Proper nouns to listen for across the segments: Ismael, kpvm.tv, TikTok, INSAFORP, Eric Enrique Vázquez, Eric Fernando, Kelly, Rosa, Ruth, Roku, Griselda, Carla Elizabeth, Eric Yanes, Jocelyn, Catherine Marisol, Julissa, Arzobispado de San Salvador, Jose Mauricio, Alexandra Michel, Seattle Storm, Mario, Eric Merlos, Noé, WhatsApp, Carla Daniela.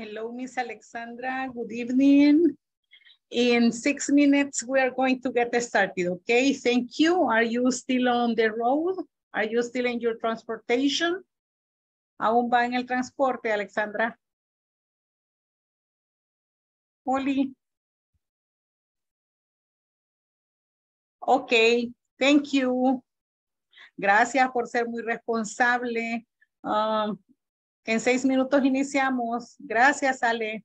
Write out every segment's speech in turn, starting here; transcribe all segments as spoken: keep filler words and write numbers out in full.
Hello, Miss Alexandra. Good evening. In six minutes, we are going to get started, okay? Thank you. Are you still on the road? Are you still in your transportation? ¿Aún va en el transporte, Alexandra? Oli. Okay, thank you. Gracias por ser muy responsable. Um, en seis minutos iniciamos. Gracias, Ale.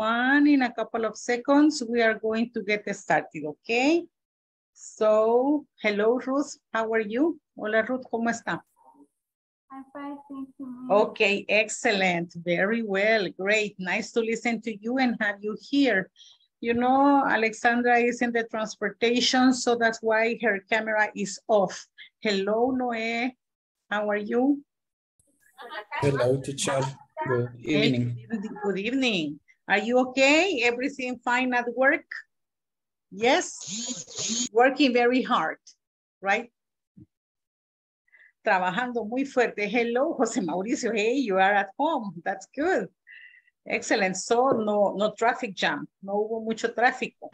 one in a couple of seconds. We are going to get started, okay? So, hello, Ruth. How are you? Hola, Ruth. ¿Cómo está? I'm fine, thank you. Okay, excellent. Very well. Great. Nice to listen to you and have you here. You know, Alexandra is in the transportation, so that's why her camera is off. Hello, Noé. How are you? Hello, teacher. Good evening. Good evening. Are you okay? Everything fine at work? Yes. Working very hard, right? Trabajando muy fuerte. Hello, Jose Mauricio. Hey, you are at home. That's good. Excellent. So, no, no traffic jam. No hubo mucho tráfico.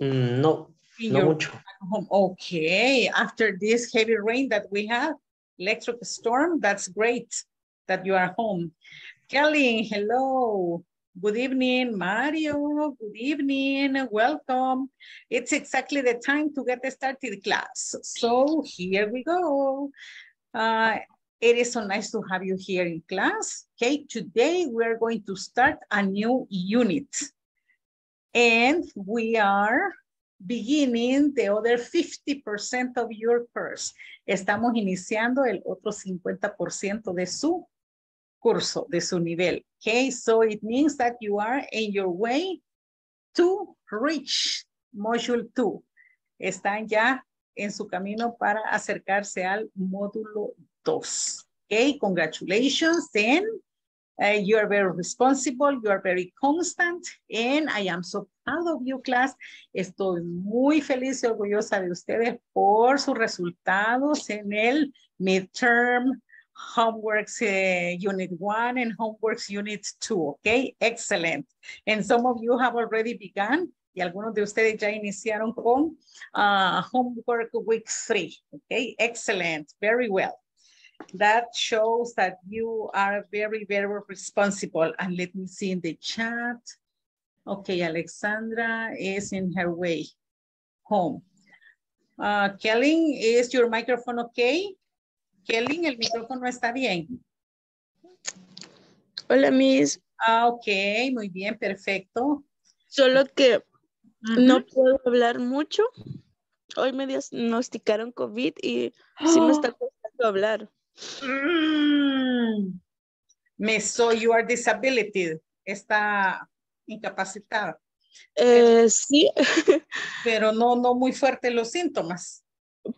Mm, no, in no mucho. Home. Okay. After this heavy rain that we have, electric storm, that's great that you are home. Kelly, hello. Good evening, Mario. Good evening. Welcome. It's exactly the time to get started, class. So here we go. Uh, it is so nice to have you here in class. Okay, today we're going to start a new unit. And we are beginning the other fifty percent of your course. Estamos iniciando el otro cincuenta por ciento de su curso, de su nivel. Okay, so it means that you are in your way to reach module two. Están ya en su camino para acercarse al módulo dos. Okay, congratulations then. Uh, you are very responsible, you are very constant, and I am so proud of you, class. Estoy muy feliz y orgullosa de ustedes por sus resultados en el midterm homeworks uh, unit one and homeworks unit two, okay? Excellent. And some of you have already begun, y algunos de ustedes ya iniciaron con uh, homework week three, okay? Excellent, very well. That shows that you are very, very responsible. And let me see in the chat. Okay, Alexandra is in her way home. Uh, Kelly, is your microphone okay? Kelly, el micrófono está bien. Hola, Miss. Ah, ok, muy bien, perfecto. Solo que uh-huh. no puedo hablar mucho. Hoy me diagnosticaron COVID y oh. sí me está costando hablar. Mm. Me, so you are disability, está incapacitada. Eh, sí. Pero no, no muy fuertes los síntomas.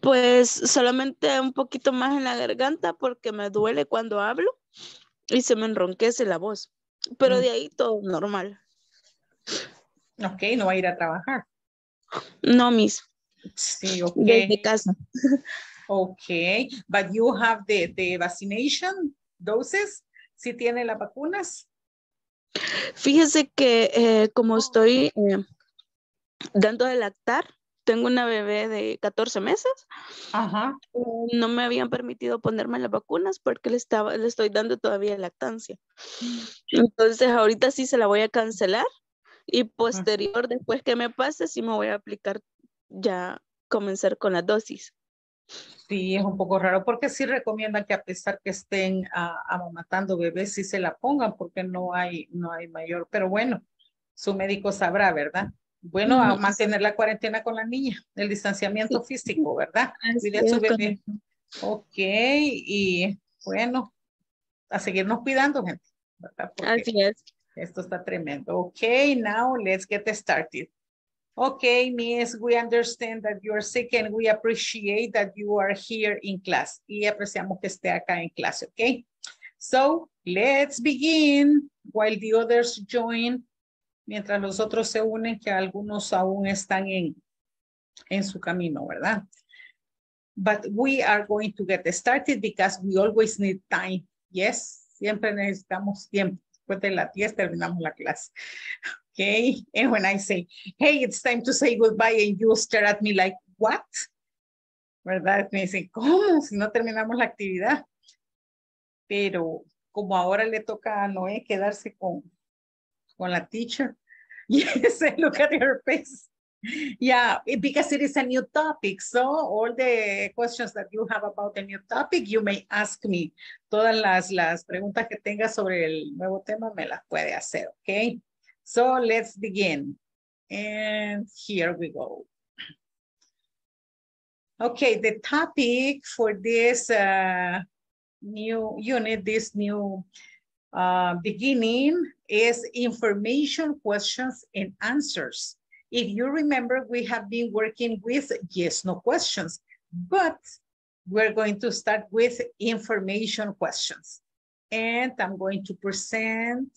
Pues solamente un poquito más en la garganta porque me duele cuando hablo y se me enronquece la voz. Pero mm. de ahí todo normal. Ok, no va a ir a trabajar. No, Miss. Sí, ok. Desde casa. Okay, but you have the, the vaccination doses, ¿sí tiene las vacunas? Fíjese que eh, como estoy eh, dando de lactar, tengo una bebé de catorce meses, ajá. No me habían permitido ponerme las vacunas porque le, estaba, le estoy dando todavía lactancia. Entonces ahorita sí se la voy a cancelar y posterior, ajá. después que me pase, sí me voy a aplicar ya comenzar con la dosis. Sí, es un poco raro porque sí recomiendan que a pesar que estén uh, amamatando bebés, sí se la pongan porque no hay, no hay mayor, pero bueno, su médico sabrá, ¿verdad? Bueno, a mantener la cuarentena con la niña, el distanciamiento sí. físico, ¿verdad? Cuidar su bebé. Ok, y bueno, a seguirnos cuidando, gente, ¿verdad? Porque así es. Esto está tremendo. Ok, now let's get started. Okay, Miss, we understand that you are sick and we appreciate that you are here in class. Y apreciamos que esté acá en clase, okay? So, let's begin while the others join. Mientras los otros se unen, que algunos aún están en, en su camino, ¿verdad? But we are going to get started because we always need time. Yes, siempre necesitamos tiempo. Después de las diez terminamos la clase. Okay, and when I say, hey, it's time to say goodbye, and you stare at me like, what? ¿Verdad? Me dicen, ¿cómo? Si no terminamos la actividad. Pero como ahora le toca a Noé quedarse con, con la teacher. Yes, look at her face. Yeah, because it is a new topic. So all the questions that you have about the new topic, you may ask me. Todas las, las preguntas que tenga sobre el nuevo tema me las puede hacer, okay? So let's begin. And here we go. Okay, the topic for this uh, new unit, this new uh, beginning is information, questions, and answers. If you remember, we have been working with yes, no questions, but we're going to start with information questions. And I'm going to present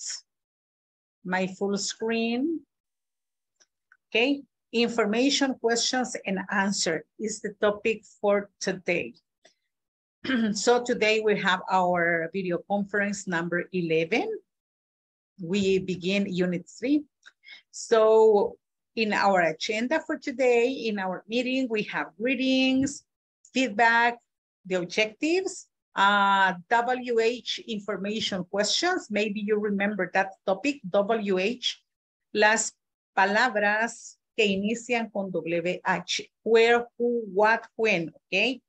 my full screen. Okay, information questions and answer is the topic for today. So today we have our video conference number eleven. We begin unit three. So in our agenda for today, in our meeting, we have greetings, feedback, the objectives, uh, W H information questions. Maybe you remember that topic, W H, las palabras que inician con W H, where, who, what, when, okay?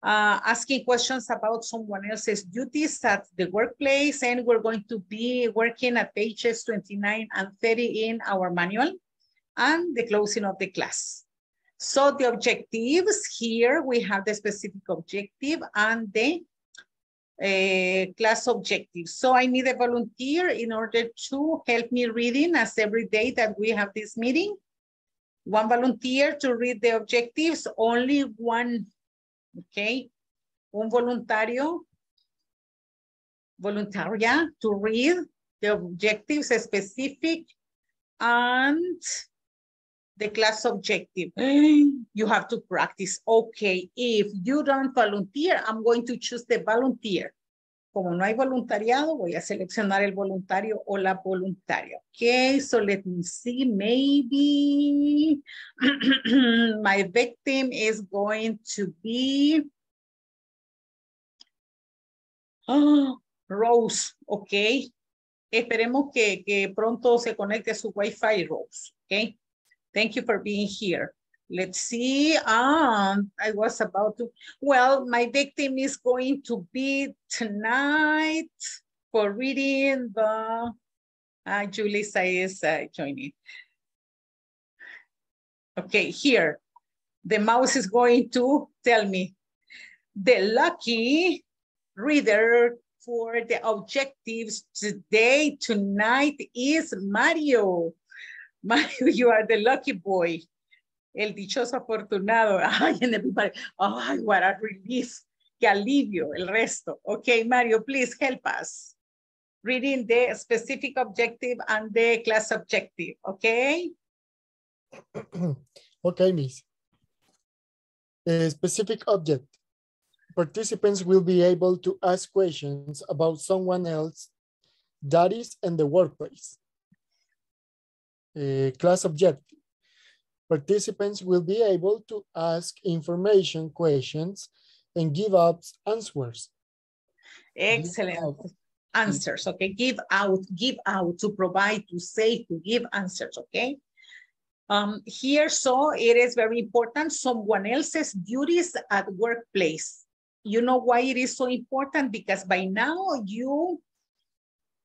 Uh, asking questions about someone else's duties at the workplace, and we're going to be working at pages twenty-nine and thirty in our manual, and the closing of the class. So the objectives here, we have the specific objective and the uh, class objective. So I need a volunteer in order to help me reading as every day that we have this meeting. One volunteer to read the objectives, only one, okay? Un voluntario, voluntaria to read the objectives specific and the class objective. You have to practice. Okay, if you don't volunteer, I'm going to choose the volunteer. Como no hay voluntariado, voy a seleccionar el voluntario o la voluntaria. Okay, so let me see. Maybe my victim is going to be oh, Rose. Okay, esperemos que, que pronto se conecte a su Wi-Fi, Rose. Okay. Thank you for being here. Let's see, um, I was about to, well, my victim is going to be tonight for reading the, uh, Julissa is uh, joining. Okay, here, the mouse is going to tell me. The lucky reader for the objectives today, tonight is Mario. Mario, you are the lucky boy. El dichoso afortunado. Ay, and everybody, oh, what a relief. Que alivio, el resto. Okay, Mario, please help us. Reading the specific objective and the class objective, okay? Okay, miss. A specific object. Participants will be able to ask questions about someone else that is in the workplace. Uh, class objective. Participants will be able to ask information questions and give out answers. Excellent. Out. Answers, okay. Give out, give out, to provide, to say, to give answers, okay. Um, here, so it is very important, someone else's duties at workplace. You know why it is so important? Because by now you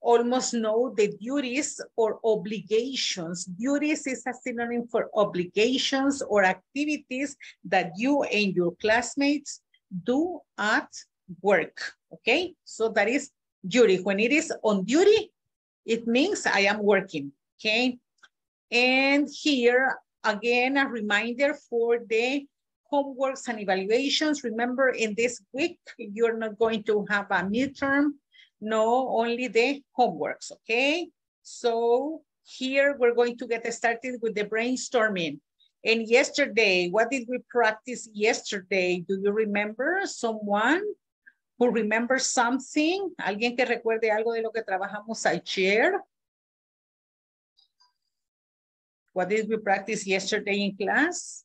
almost know the duties or obligations. Duties is a synonym for obligations or activities that you and your classmates do at work, okay? So that is duty. When it is on duty, it means I am working, okay? And here, again, a reminder for the homeworks and evaluations. Remember, in this week, you're not going to have a midterm. No, only the homeworks, okay? So here we're going to get started with the brainstorming. And yesterday, what did we practice yesterday? Do you remember? Someone who remembers something? Alguien que recuerde algo de lo que trabajamos ayer? What did we practice yesterday in class?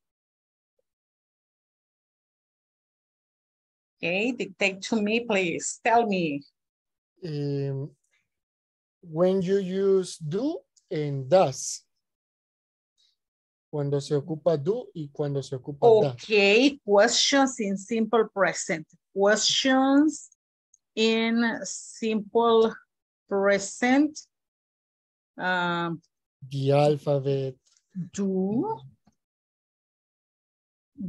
Okay, dictate to me, please. Tell me. Um, when you use do and does. Cuando se ocupa do y cuando se ocupa does. Okay, questions in simple present. Questions in simple present. Um, the alphabet. Do.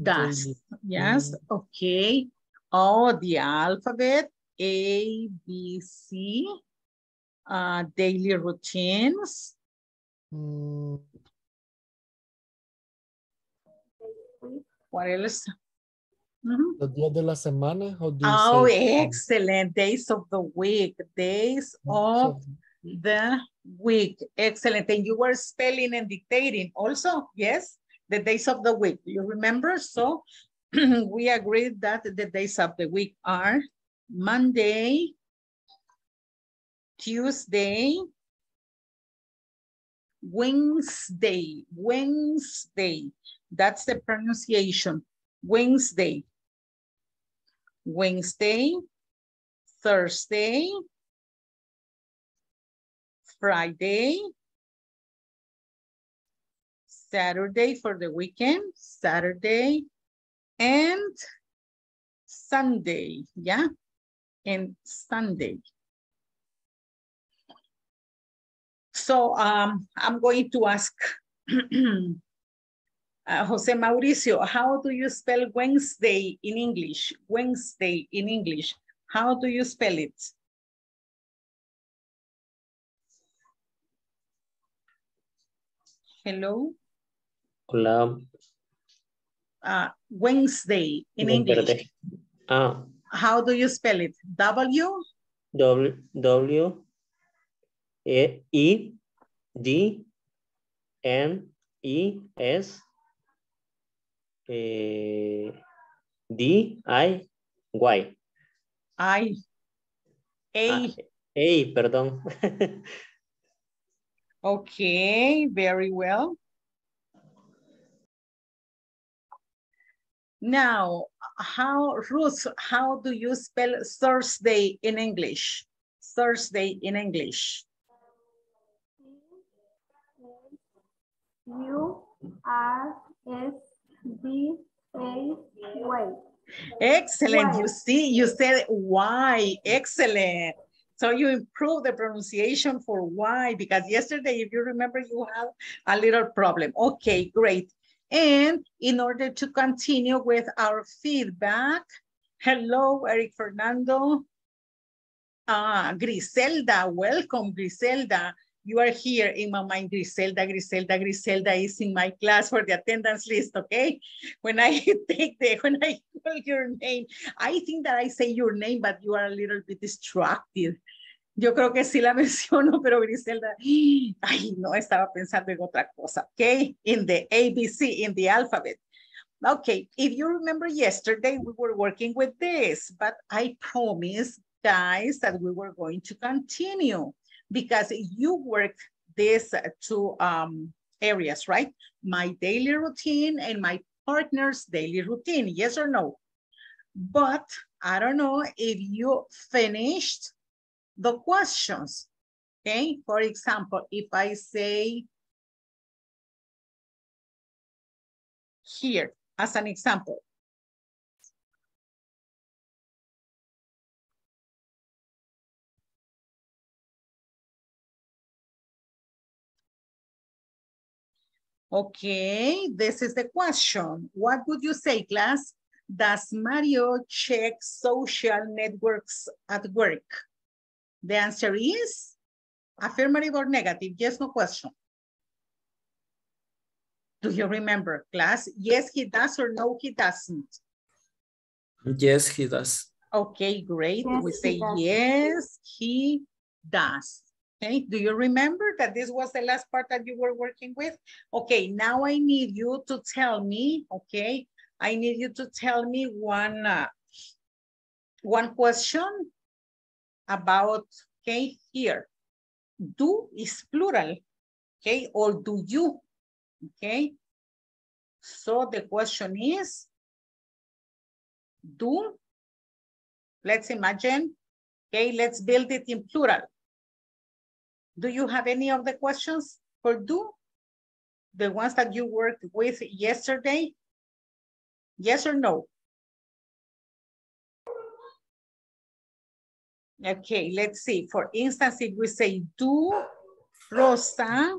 Does. Yes. Okay. Oh, the alphabet. A, B, C. Uh, daily routines. Mm. What else? Mm-hmm. Los días de la semana. How do you oh, say? Excellent. Days of the week. Days of the week. Excellent. And you were spelling and dictating also, yes? The days of the week. You remember? So we agreed that the days of the week are Monday, Tuesday, Wednesday, Wednesday. That's the pronunciation. Wednesday, Wednesday, Thursday, Friday, Saturday for the weekend, Saturday, and Sunday, yeah, and Sunday. So um, I'm going to ask Uh, Jose Mauricio, how do you spell Wednesday in English? Wednesday in English. How do you spell it? Hello? Hola. Uh, Wednesday in Buen English. Ah. How do you spell it? W? W, W, E, E, D, N, E, S, Uh, D, I, Y. I. A. Ah, A, perdón. Okay, very well. Now, how, Ruth, how do you spell Thursday in English? Thursday in English. U, R, S. D A Y. Excellent. Y. You see, you said Y. Excellent. So you improve the pronunciation for Y because yesterday, if you remember, you had a little problem. Okay, great. And in order to continue with our feedback, hello, Eric Fernando. Ah, Griselda, welcome, Griselda. You are here in my mind, Griselda, Griselda, Griselda is in my class for the attendance list, okay? When I take the, when I call your name, I think that I say your name, but you are a little bit distracted. Yo creo que sí la menciono, pero Griselda, ay, no, estaba pensando en otra cosa, okay? In the A B C, in the alphabet. Okay, if you remember yesterday, we were working with this, but I promised, guys, that we were going to continue. Because you work these two um, areas, right? My daily routine and my partner's daily routine, yes or no? But I don't know if you finished the questions, okay? For example, if I say here, as an example, okay, this is the question. What would you say, class? Does Mario check social networks at work? The answer is affirmative or negative. Yes, no question. Do you remember, class? Yes, he does or no, he doesn't? Yes, he does. Okay, great. Yes, we say he yes, he does. Okay, do you remember that this was the last part that you were working with? Okay, now I need you to tell me, okay, I need you to tell me one, uh, one question about, okay, here. Do is plural, okay, or do you, okay? So the question is, do, let's imagine, okay, let's build it in plural. Do you have any of the questions for do? The ones that you worked with yesterday? Yes or no? Okay, let's see. For instance, if we say do Rosa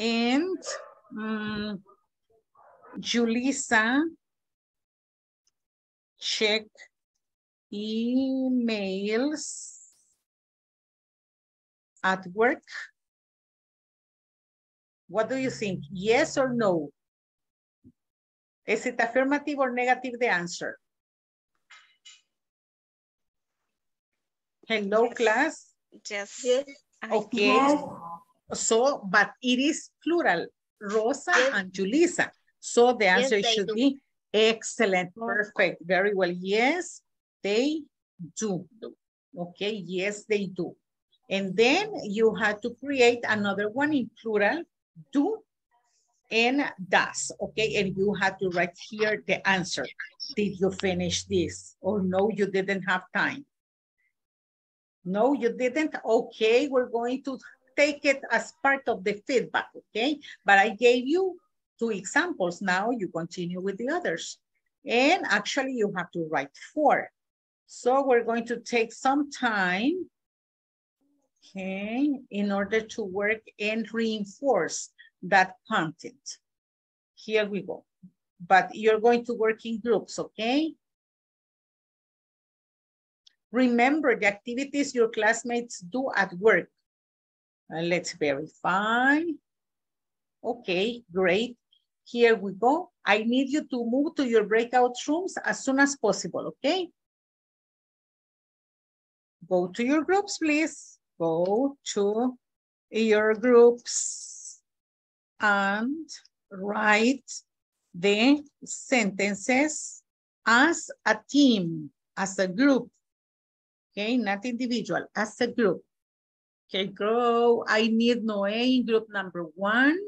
and um, Julissa check emails at work. What do you think? Yes or no? Is it affirmative or negative, the answer? Hello, yes. Class? Yes. Yes. Okay. Yes. So, but it is plural. Rosa yes. and Julissa. So the answer yes, should do. be excellent. Perfect. Very well. Yes, they do. Okay. Yes, they do. And then you had to create another one in plural, do and does, okay? And you had to write here the answer. Did you finish this? Or no, you didn't have time? No, you didn't? Okay, we're going to take it as part of the feedback, okay? But I gave you two examples. Now you continue with the others. And actually you have to write four. So we're going to take some time, okay, in order to work and reinforce that content. Here we go. But you're going to work in groups, okay? Remember the activities your classmates do at work. Uh, let's verify. Okay, great. Here we go. I need you to move to your breakout rooms as soon as possible, okay? Go to your groups, please. Go to your groups and write the sentences as a team, as a group. Okay, not individual, as a group. Okay, go. I need Noé in group number one.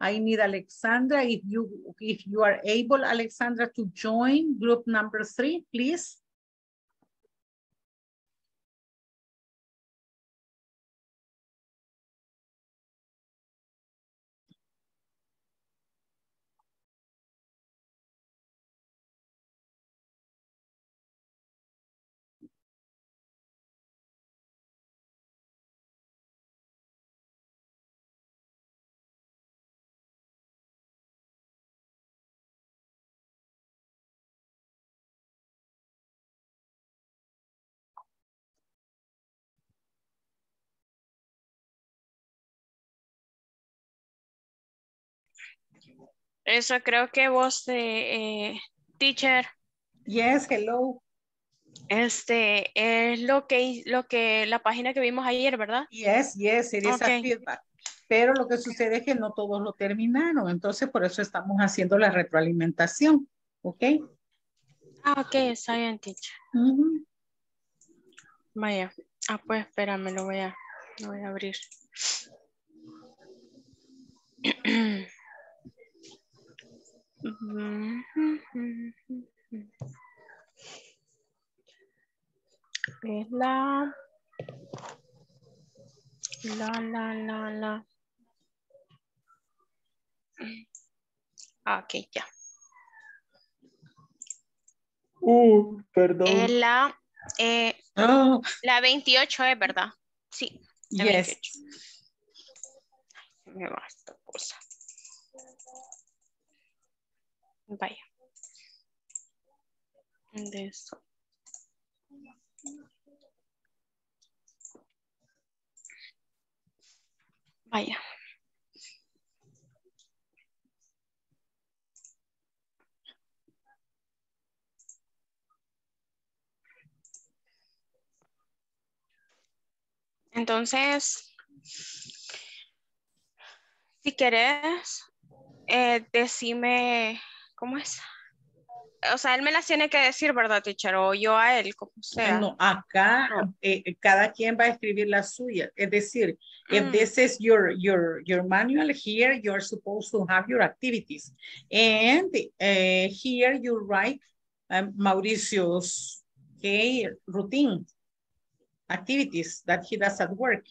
I need Alexandra, if you, if you are able, Alexandra, to join group number three, please. Eso creo que vos, eh, eh, teacher. Yes, hello. Este es lo que, lo que la página que vimos ayer, ¿verdad? Yes, yes, it is okay. A feedback. Pero lo que sucede es que no todos lo terminaron. Entonces, por eso estamos haciendo la retroalimentación. ¿Ok? Ah, ok, está bien, teacher. Mm-hmm. Vaya. Ah, pues, espérame, lo voy a, lo voy a abrir. Es la, la, la, la, la. Ok, ya. Uh, perdón. Es la, eh, oh. la veintiocho, ¿es verdad? Sí. La yes. veintiocho. Ay, me va esta cosa. Vaya. De eso. Vaya. Entonces, si querés, eh, decime... ¿Cómo es? O sea, él me las tiene que decir, ¿verdad, teacher? O yo a él, como sea. No, acá no. Eh, cada quien va a escribir la suya. Es decir, mm. if this is your, your, your manual, here you're supposed to have your activities. And uh, here you write um, Mauricio's okay, routine activities that he does at work.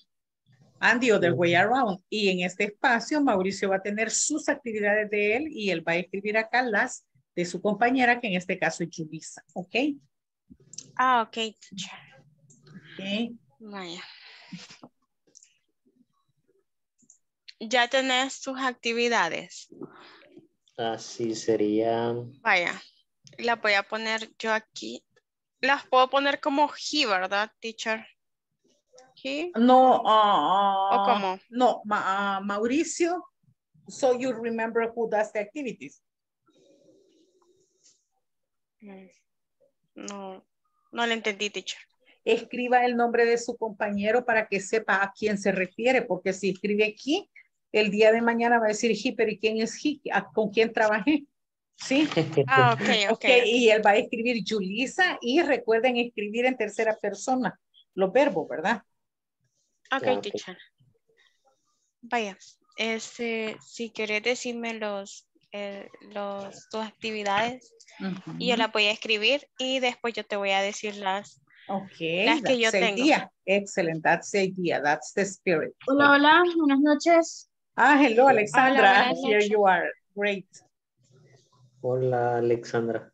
And the other way around. Y en este espacio, Mauricio va a tener sus actividades de él y él va a escribir acá las de su compañera, que en este caso es Julissa. ¿Ok? Ah, ok, teacher. Ok. Vaya. Ya tenés tus actividades. Así sería. Vaya, las voy a poner yo aquí. Las puedo poner como he, ¿verdad, teacher? He. No. Uh, ¿O cómo? No, ma, uh, Mauricio. So you remember who does the activities. No, no le entendí, teacher. Escriba el nombre de su compañero para que sepa a quién se refiere, porque si escribe aquí, el día de mañana va a decir he, pero ¿y quién es he? ¿Con quién trabajé? Sí. Ah, okay, ok, ok. Y él va a escribir Julissa, y recuerden escribir en tercera persona los verbos, ¿verdad? Ok, yeah, okay. Teacher. Vaya, este, si querés decirme los, eh, los, tus actividades, uh-huh. y yo las voy a escribir y después yo te voy a decir las. Okay, las que yo tengo. Idea. Excellent, that's the idea, that's the spirit. Hola, hola, buenas noches. Ah, hello, Alexandra, hola, here you are, great. Hola, Alexandra.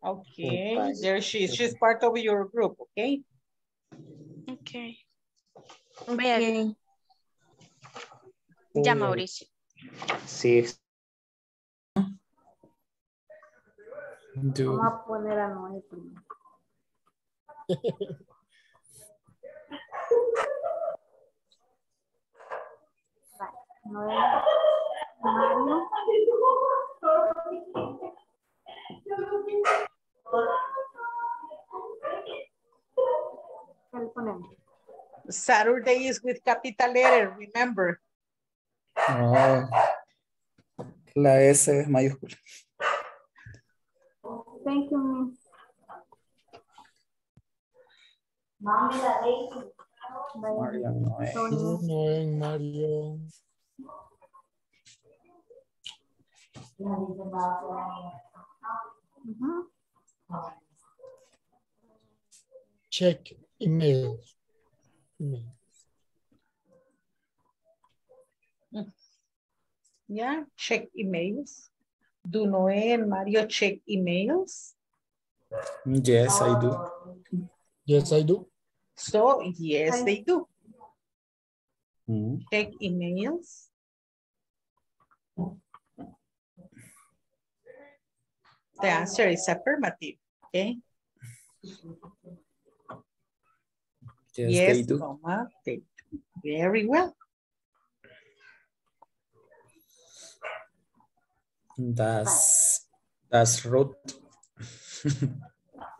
Okay, okay. There she is, she's part of your group, okay? Okay. Okay. Ya, Mauricio. Sí. Vamos a poner a Noé primero. Saturday is with capital letter, remember. Oh, la S es mayúscula. Thank you, miss. Mami, la Daisy. Mario, Noé, Mario. Check email. email. Yeah, check emails. Do Noé and Mario check emails? Yes, I do. Yes, I do. So, yes, they do. Mm-hmm. Check emails. The answer is affirmative, okay? Yes, yes they do. Mama, they do. Very well. That's, that's root.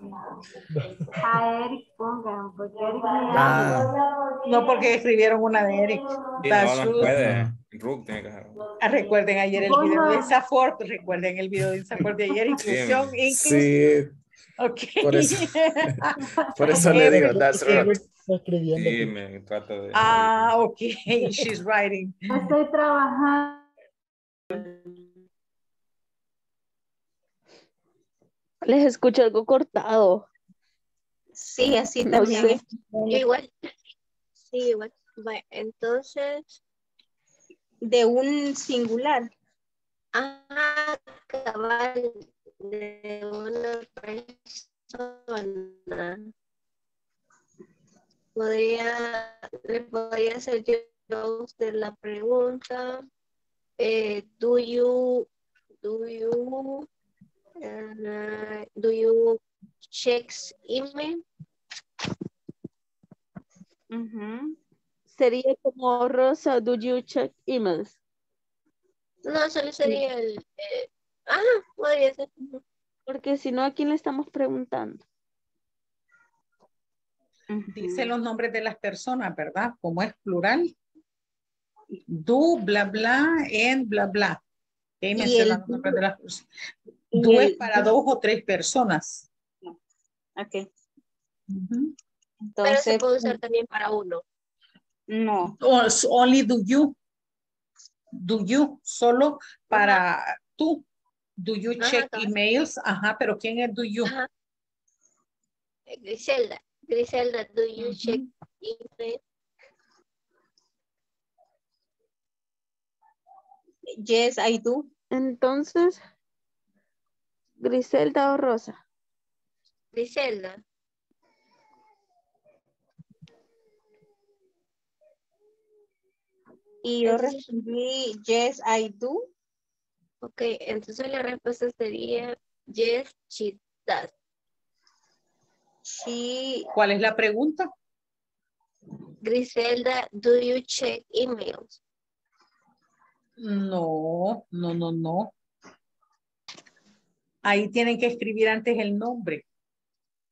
A Eric pongan, porque Eric me ah. No, porque escribieron una de Eric. Sí, no, no puede. Ruth tiene que hacer. Ah, recuerden ayer el video de INSAFORP. Recuerden el video de INSAFORP de ayer. Inclusión. Sí. sí. Okay. Por eso, por eso le digo, that's right. Sí, me trata de. Ah, ok. She's writing. Estoy trabajando. Les escucho algo cortado. Sí, así no también. Sé. Igual. Sí, igual. Entonces, de un singular. Ah, cabal. De una persona. Podría, le podría hacer yo a usted la pregunta. Eh, do you, do you... Uh, do you check email? Uh-huh. Sería como Rosa, do you check emails? No, solo sería el... Eh, ah, podría ser. Porque si no, ¿a quién le estamos preguntando? Dice los nombres de las personas, ¿verdad? Como es plural. Do, bla, bla, en, bla, bla. Okay, menciona el... los nombres de las personas. Tú es para dos o tres personas. Ok. Uh-huh. Entonces, pero se puede usar también para uno. No. Only do you. Do you. Solo para uh-huh. tú. Do you uh-huh. check uh-huh. emails? Ajá, pero ¿quién es do you? Uh-huh. Griselda. Griselda, do you uh-huh. check emails? Yes, I do. Entonces... Griselda o Rosa. Griselda. Y yo respondí, yes, I do. Ok, entonces la respuesta sería, yes, she does. She... ¿Cuál es la pregunta? Griselda, do you check emails? No, no, no, no. Ahí tienen que escribir antes el nombre.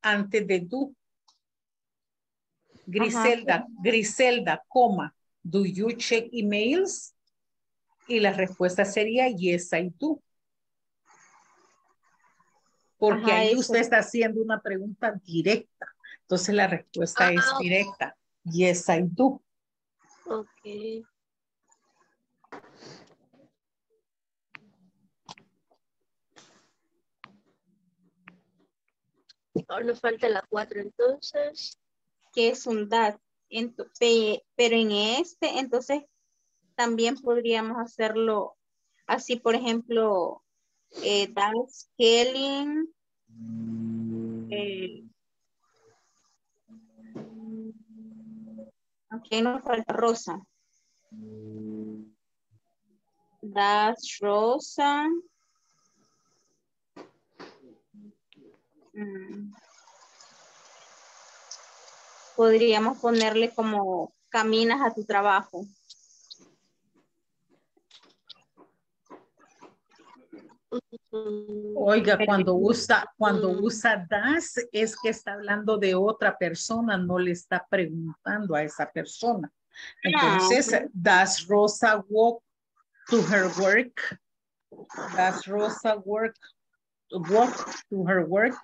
Antes de do. Griselda, ajá. Griselda, coma, do you check emails? Y la respuesta sería yes, I do. Porque ajá, ahí eso. Usted está haciendo una pregunta directa. Entonces la respuesta ah, es okay. directa. Yes, I do. Ok. Ahora nos falta la cuatro entonces. Que es un that. Entonces, pero en este, entonces, también podríamos hacerlo así, por ejemplo, eh, that's Kelly. Eh, aquí nos falta Rosa. That's Rosa. Mm. Podríamos ponerle como caminas a tu trabajo. Oiga, cuando usa, cuando usa das es que está hablando de otra persona, no le está preguntando a esa persona. Entonces, no. Does Rosa walk to her work? Does Rosa work, walk to her work?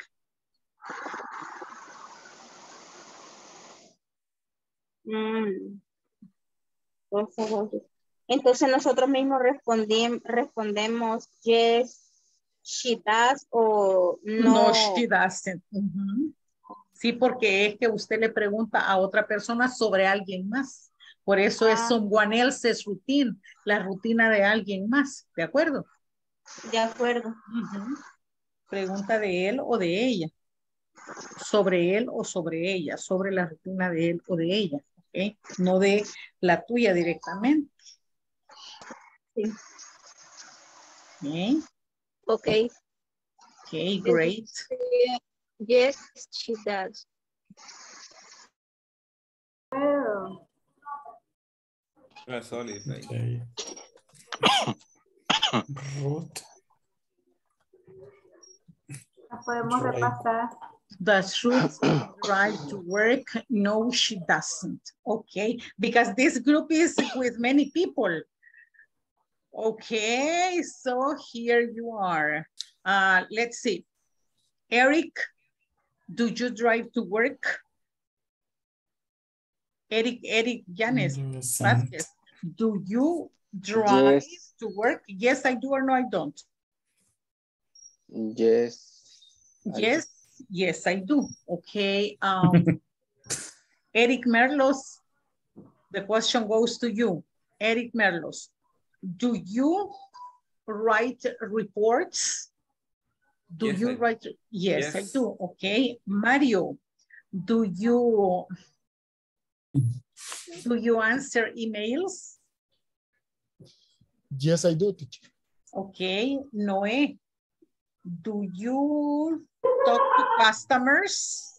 Entonces nosotros mismos responde, respondemos yes, she does o no. No, she doesn't. Uh-huh. Sí, porque es que usted le pregunta a otra persona sobre alguien más. Por eso ah. es someone else's routine, la rutina de alguien más. ¿De acuerdo? De acuerdo. Uh-huh. Pregunta de él o de ella. Sobre él o sobre ella. Sobre la rutina de él o de ella. ¿Okay? No de la tuya directamente. Sí. Okay. Okay. Okay, great. Yes, she does. Oh. That's all it's like. Okay. Podemos right. repasar. Does Ruth try to work? No, she doesn't. Okay, because this group is with many people. Okay, so here you are. Uh, let's see. Eric, do you drive to work? Eric, Eric Yanes, Vázquez, do you drive yes. to work? Yes, I do or no, I don't. Yes. Yes, I yes, I do. Okay. Um, Eric Merlos, the question goes to you. Eric Merlos, do you write reports? Do yes, you I, write? Yes, yes, I do. Okay. Mario, do you, do you answer emails? Yes, I do, teacher. Okay. Noé, do you talk to customers?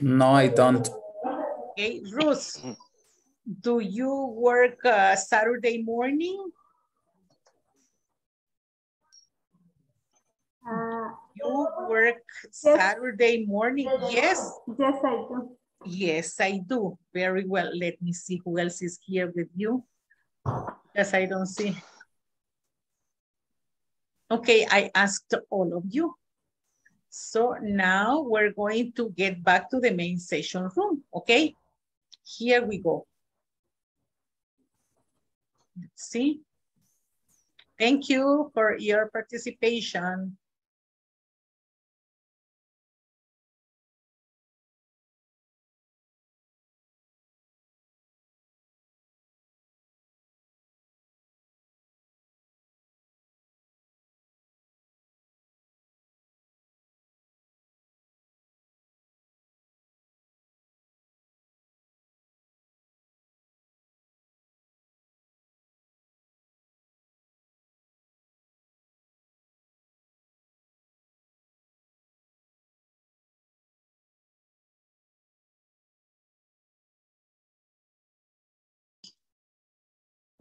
No, I don't. Okay, Ruth, do you work uh, Saturday morning? Uh, you work yes. Saturday morning? Yes. Yes, I do. Yes, I do. Very well. Let me see who else is here with you. Yes, I don't see. Okay, I asked all of you. So now we're going to get back to the main session room, okay? Here we go. Let's see. Thank you for your participation.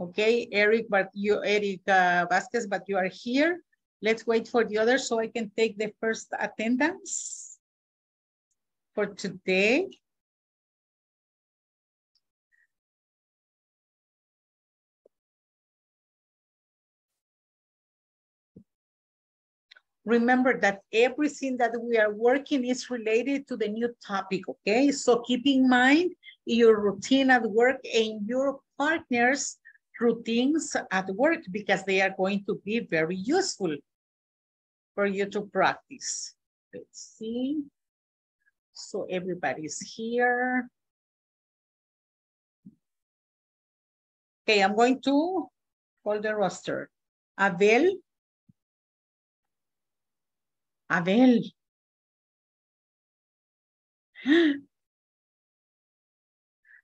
Okay, Eric, but you, Eric uh, Vázquez, but you are here. Let's wait for the others so I can take the first attendance for today. Remember that everything that we are working is related to the new topic, okay? So keep in mind your routine at work and your partner's routines at work, because they are going to be very useful for you to practice. Let's see. So everybody's here. Okay, I'm going to call the roster. Abel. Abel.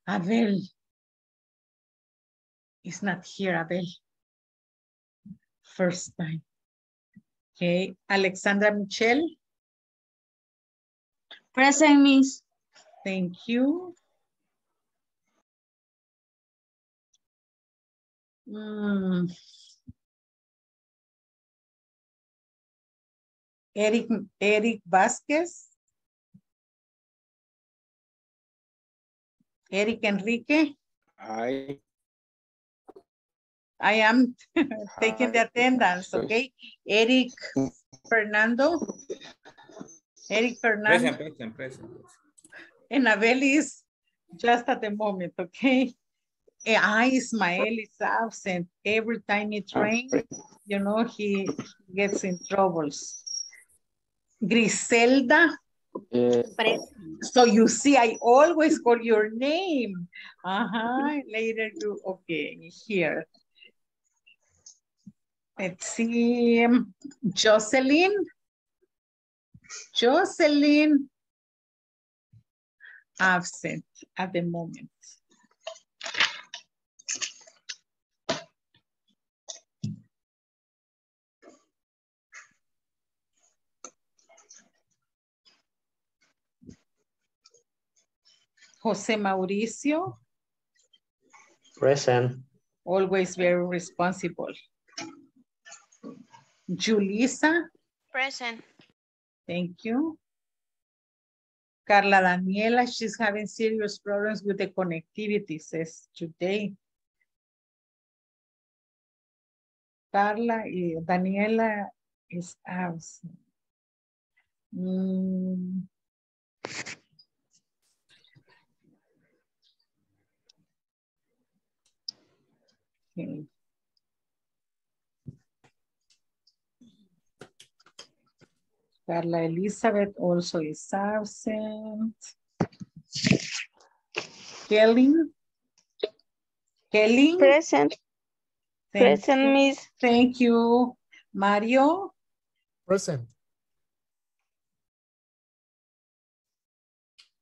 Abel. It's not here, Abel. First time. Okay, Alexandra Michel. Present, Miss. Thank you. Mm. Eric, Eric Vázquez. Eric Enrique. Hi. I am taking the attendance, okay? Eric Fernando. Eric Fernando. Present, present, present. And Abel is just at the moment, okay? I, Ismael is absent. Every time he trains, you know, he gets in troubles. Griselda. Yeah. So you see, I always call your name. Uh-huh. Later, you, okay, here. Let's see, Jocelyn. Jocelyn, absent at the moment. Jose Mauricio. Present. Always very responsible. Julissa. Present. Thank you. Carla Daniela, she's having serious problems with the connectivity, says today. Carla y Daniela is absent. Mm. Okay. Carla Elizabeth also is absent. Kelly. Kelly. Present. Thank Present, you. Miss. Thank you. Mario. Present.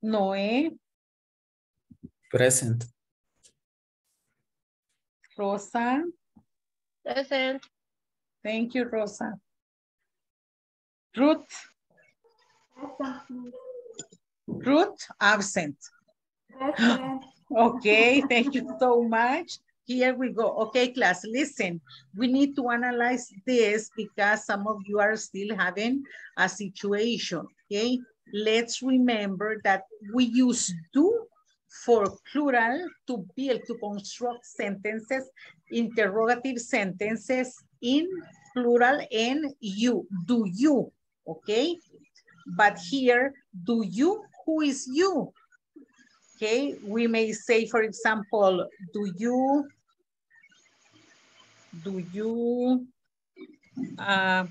Noé. Present. Rosa. Present. Thank you, Rosa. Ruth. Ruth, absent. Okay, thank you so much. Here we go. Okay, class, listen. We need to analyze this because some of you are still having a situation, okay? Let's remember that we use do for plural to build, to construct sentences, interrogative sentences in plural and you, do you. Okay, but here, do you, who is you? Okay, we may say, for example, do you, do you uh,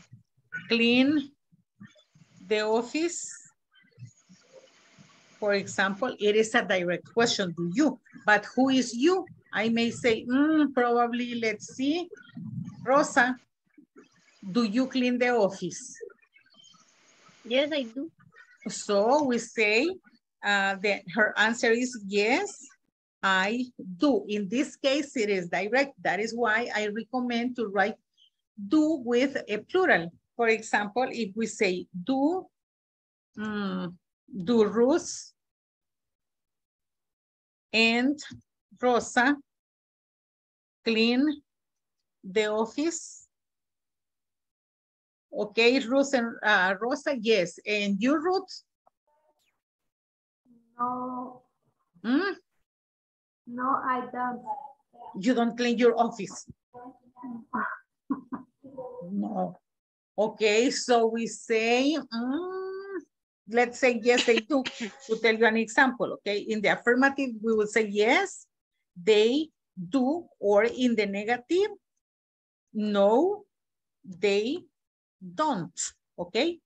clean the office? For example, it is a direct question, do you, but who is you? I may say, mm, probably, let's see, Rosa, do you clean the office? Yes, I do. So we say uh, that her answer is yes, I do. In this case, it is direct. That is why I recommend to write do with a plural. For example, if we say do, um, do Ruth and Rosa clean the office? Okay, Ruth and uh, Rosa, yes. And you, Ruth? No. Hmm? No, I don't. You don't clean your office? No. Okay, so we say, mm, let's say yes, they do. To tell you an example, okay? In the affirmative, we will say yes, they do. Or in the negative, no, they don't, okay?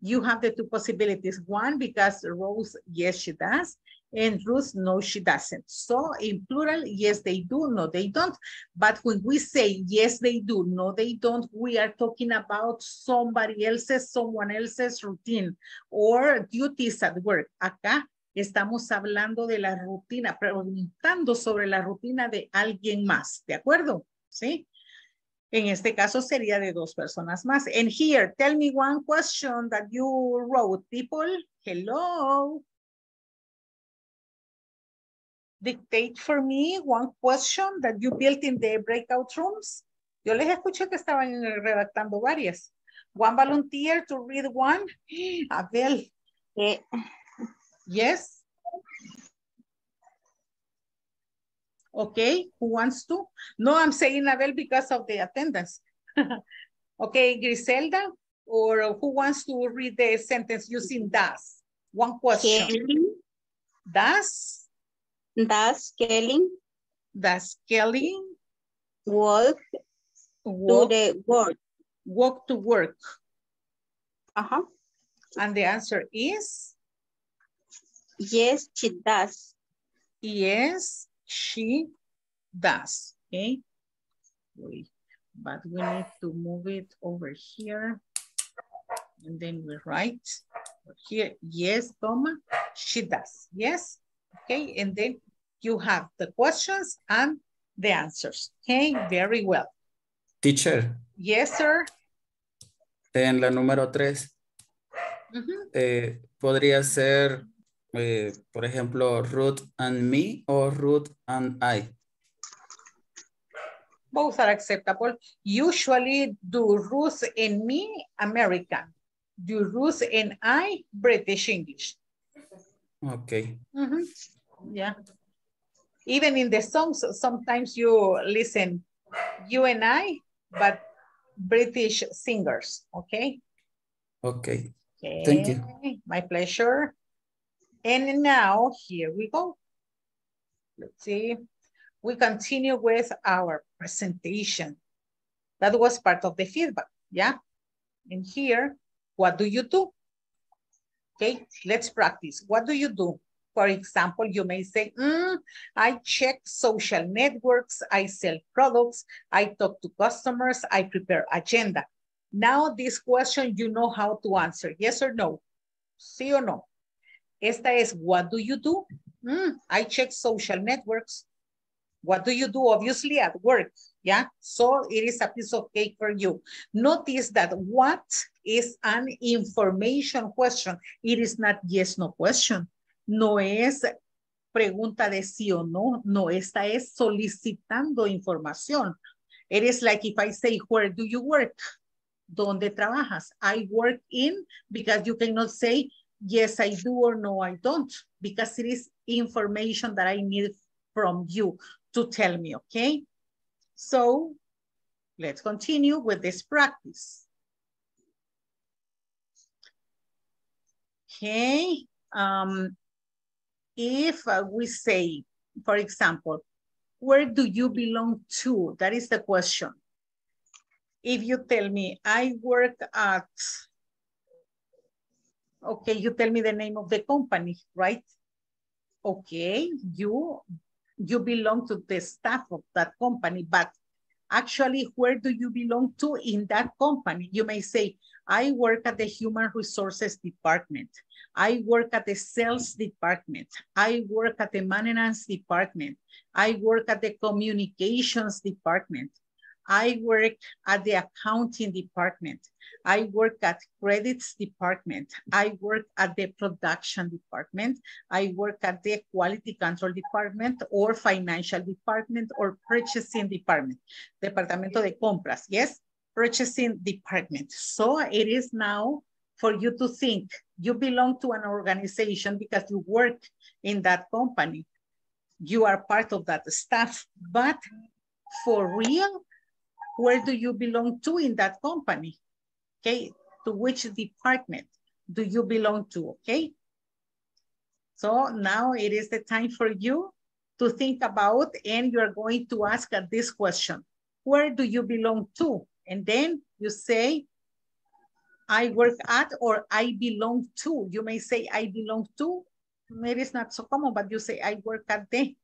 You have the two possibilities. One, because Rose, yes, she does. And Ruth, no, she doesn't. So in plural, yes, they do, no, they don't. But when we say, yes, they do, no, they don't, we are talking about somebody else's, someone else's routine or duties at work. Acá estamos hablando de la rutina, preguntando sobre la rutina de alguien más, ¿de acuerdo? ¿Sí? En este caso sería de dos personas más. And here, tell me one question that you wrote, people. Hello. Dictate for me one question that you built in the breakout rooms. Yo les escuché que estaban redactando varias. One volunteer to read one. Abel. Eh. Yes. Okay, who wants to? No, I'm saying Abel because of the attendance. Okay, Griselda, or who wants to read the sentence using does? One question. Kelly. Does. Does Kelly, does Kelly walk, walk to the work? Walk to work. Uh-huh. And the answer is? Yes, she does. Yes, she does. Okay. Wait, but we need to move it over here. And then we write here. Yes, Toma, she does. Yes. Okay. And then you have the questions and the answers. Okay, very well. Teacher. Yes, sir. En la número tres, uh-huh. eh, podría ser, eh, por ejemplo, Ruth and me o Ruth and I. Both are acceptable. Usually do Ruth and me, American. Do Ruth and I, British English. Okay. Mm-hmm. Yeah. Even in the songs, sometimes you listen, you and I, but British singers. Okay. Okay. Okay. Thank you. My pleasure. And now here we go. Let's see. We continue with our presentation. That was part of the feedback. Yeah. And here, what do you do? Okay, let's practice. What do you do? For example, you may say, mm, I check social networks, I sell products, I talk to customers, I prepare agenda. Now this question, you know how to answer, yes or no? Sí o no? Esta es, what do you do? Mm, I check social networks. What do you do? Obviously at work, yeah? So it is a piece of cake for you. Notice that what is an information question. It is not yes, no question. No es pregunta de sí o no. No, esta es solicitando información. It is like if I say, where do you work? ¿Dónde trabajas? I work in, because you cannot say, yes, I do or no, I don't. Because it is information that I need from you to tell me, okay? So let's continue with this practice. Okay, um, if uh, we say, for example, where do you belong to? That is the question. If you tell me, I work at, okay, you tell me the name of the company, right? Okay, you, you belong to the staff of that company, but actually, where do you belong to in that company? You may say, I work at the human resources department. I work at the sales department. I work at the maintenance department. I work at the communications department. I work at the accounting department. I work at credits department. I work at the production department. I work at the quality control department or financial department or purchasing department. Departamento de compras, yes? Purchasing department. So it is now for you to think you belong to an organization because you work in that company. You are part of that staff, but for real, where do you belong to in that company? Okay, to which department do you belong to, okay? So now it is the time for you to think about, and you're going to ask this question, where do you belong to? And then you say, I work at, or I belong to. You may say, I belong to. It is not so common, but you say, I work at the,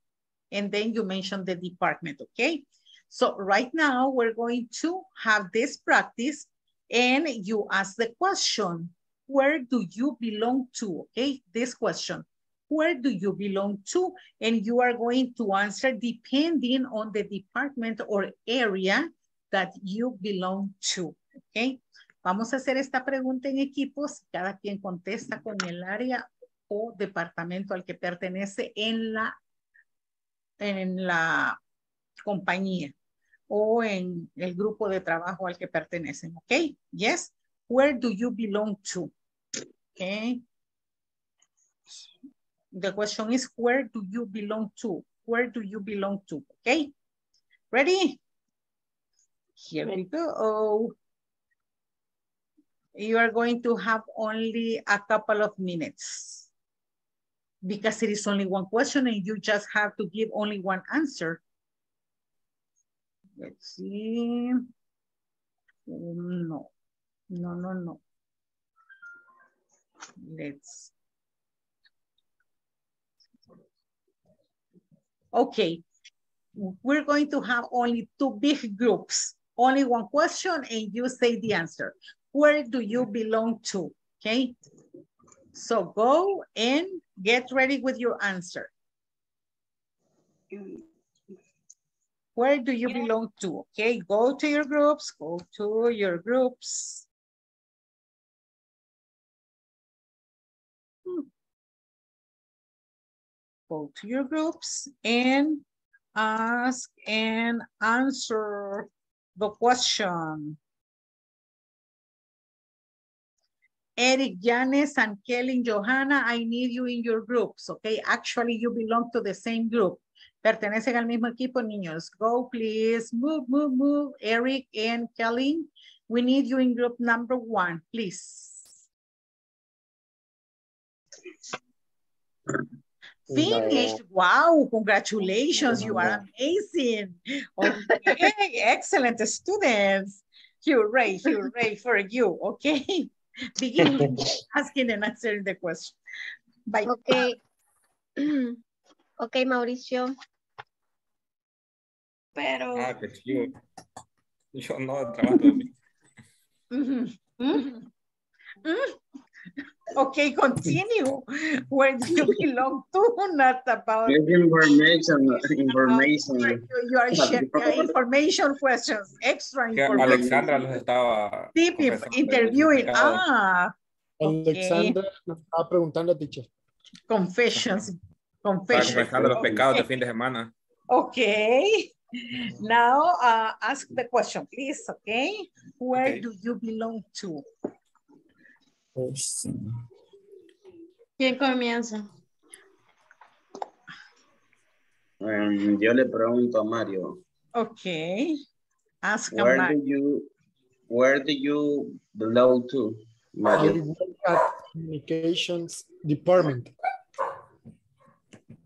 and then you mention the department, okay? So right now, we're going to have this practice, and you ask the question, where do you belong to, okay? This question, where do you belong to? And you are going to answer depending on the department or area that you belong to, okay? Vamos a hacer esta pregunta en equipos. Cada quien contesta con el área o departamento al que pertenece en la, en la compañía o en el grupo de trabajo al que pertenecen. ¿Ok? Yes. Where do you belong to? Okay. The question is, where do you belong to? Where do you belong to? Okay. Ready? Here we go. You are going to have only a couple of minutes because it is only one question and you just have to give only one answer. Let's see. No, no, no, no. Let's. Okay. We're going to have only two big groups, only one question and you say the answer. Where do you belong to, okay? So go and get ready with your answer. Where do you belong to, okay? Go to your groups, go to your groups. Hmm. Go to your groups and ask and answer the question. Eric Yanes and Kelly Johanna, I need you in your groups, okay? Actually, you belong to the same group. Pertenecen al mismo equipo, niños. Go, please. Move, move, move. Eric and Kelly, we need you in group number one, please. Finished. Wow, congratulations. You are amazing. Okay, excellent students. Hooray, hooray for you, okay? Begin asking and answering the question. Bye. Okay. Okay, Mauricio. Pero. Ah, que yo, yo no trabajo. Mm-hmm. Mm-hmm. Mm-hmm. Okay, continue. Where do you belong to? Not about information. Information. You are sharing information questions, extra information. Alexandra los estaba deep interviewing. Ah, okay. Alexandra nos estaba preguntando, teacher. Confessions. Confessions. Confesando los pecados de fin de semana. Okay. Now uh, ask the question, please. Okay. Where okay. do you belong to? ¿Quién comienza? Um, yo le pregunto a Mario. Okay. Ask where a Mario. Do you, where do you belong to, Mario? I work at communications department.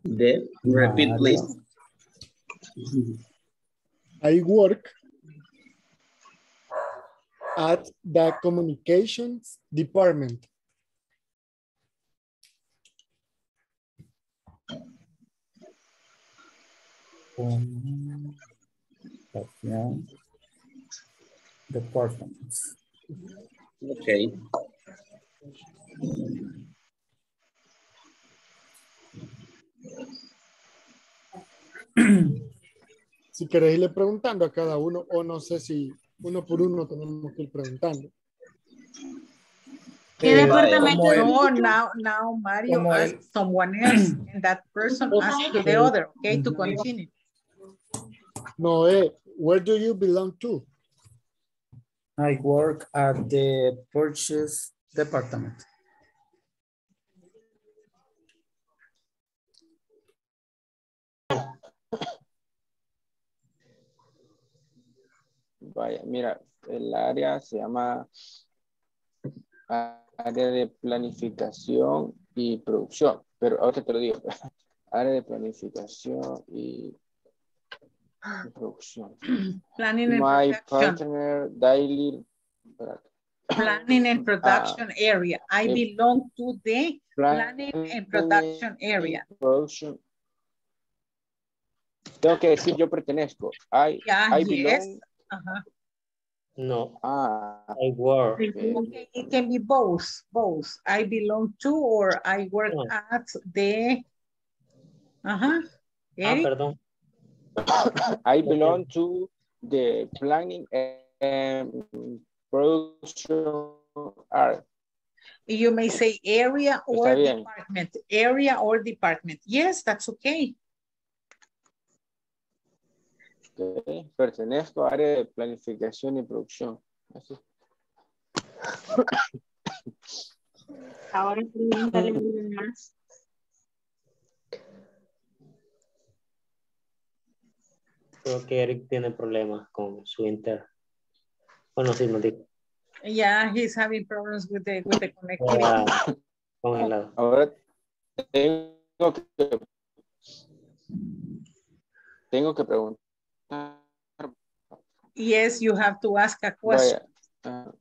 The, repeat, please. I work at the communications department. Um, yeah. Departments. Okay. si querés irle preguntando a cada uno, o no sé si uno por uno tenemos que ir preguntando. ¿Qué eh, departamento? No, now, now Mario asked someone else, and that person asked to the other, okay, to continue. Noé, where do you belong to? I work at the purchase department. Vaya, mira, el área se llama área de planificación y producción, pero ahorita te lo digo, área de planificación y producción. Planning and My production. Partner daily. Planning and production uh, area. I belong to the planning, planning and production area. Production. Tengo que decir yo pertenezco. I, yeah, I yes. belong. Uh-huh. No, ah, I work. Okay, it can be both, both. I belong to or I work no. at the... Uh-huh. Ah, perdón. I belong to the planning and production art. You may say area or department. Area or department. Yes, that's okay. Okay. Pertenezco a área de planificación y producción. Así. Ahora pregúntale más. Creo que Eric tiene problemas con su inter. Bueno, sí, no digo. Yeah, he's having problems with the, with the connectivity. Ah, congelado. Ahora tengo que, tengo que preguntar. Yes, you have to ask a question. Vaya. Uh,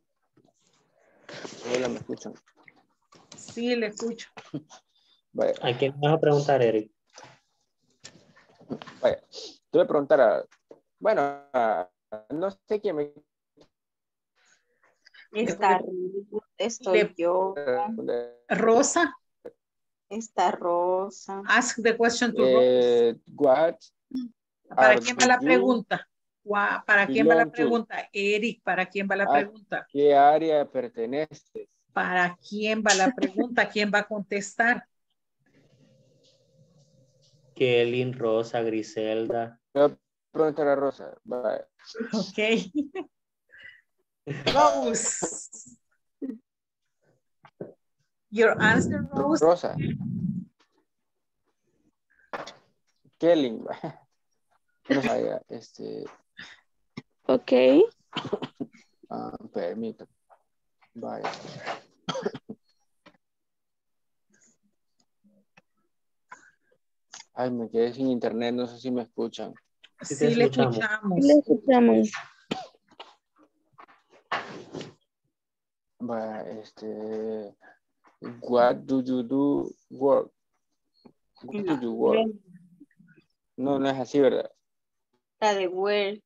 hola, ¿me escuchan? Sí, le escucho. Vaya. ¿A quién vas a preguntar, Eric? Vaya, te voy a preguntar a... Bueno, a, no sé quién me... Está estoy le, yo. Rosa. Está Rosa. Ask the question to eh, Rosa. What? ¿Para Are quién va la pregunta? Wow. ¿Para quién va la pregunta? Eric, ¿para quién va la pregunta? ¿Qué área perteneces? ¿Para quién va la pregunta? ¿Quién va a contestar? Kelly, Rosa, Griselda. Voy a preguntar a Rosa. Bye. Ok. Rose. Your answer, Rose? Rosa. Kelly. Este... Ok. Uh, permítame. Vaya. Ay, me quedé sin internet, no sé si me escuchan. Sí, sí le escuchamos. escuchamos. Sí, le escuchamos. Vaya, este... What do you do work? What do you work? No, no es así, ¿verdad? De where,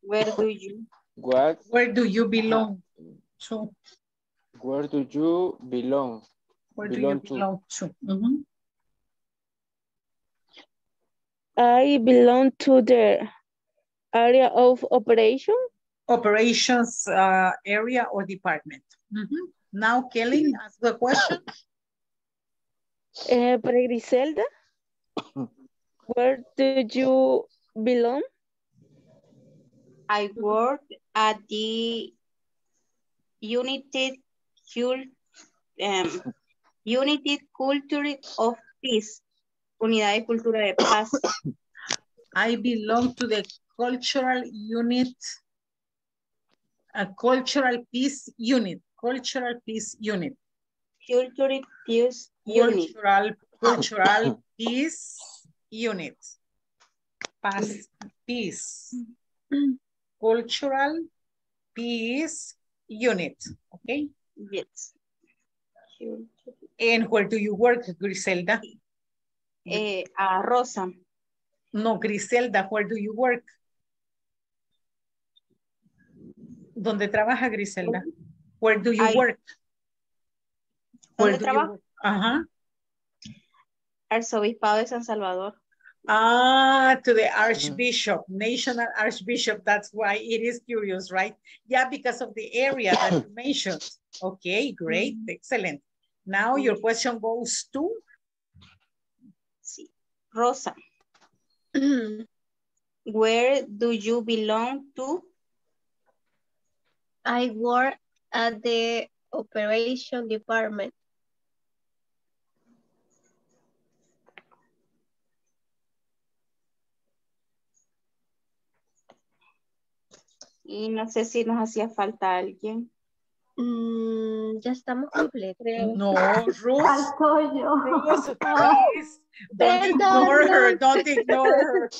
where do you? What? Where do you belong to? Where do you belong? Where belong do you belong to? to? Mm-hmm. I belong to the area of operation. Operations uh, area or department. Mm-hmm. Now, Kelly, ask the question. Uh, Griselda, where do you belong? I work at the United, um, United Culture of Peace. Unidad de Cultura de Paz. I belong to the Cultural Unit, a Cultural Peace Unit. Cultural Peace Unit. Cultural Peace Unit. Cultural, cultural Peace Unit. Paz, peace. Cultural Peace Unit, okay? Yes. And where do you work, Griselda? Eh, a Rosa. No, Griselda, where do you work? ¿Dónde trabaja, Griselda? Where do you I... work? ¿Dónde trabajo? Ajá. Arzobispado de San Salvador. Ah, to the Archbishop, mm-hmm. National Archbishop. That's why it is curious, right? Yeah, because of the area that you mentioned. Okay, great, mm-hmm. excellent. Now your question goes to? Rosa. Where do you belong to? I work at the operation department. Y no sé si nos hacía falta alguien. Mm, ya estamos completos. No, Ruth. Ruth, please. Don't ignore her. Don't ignore her.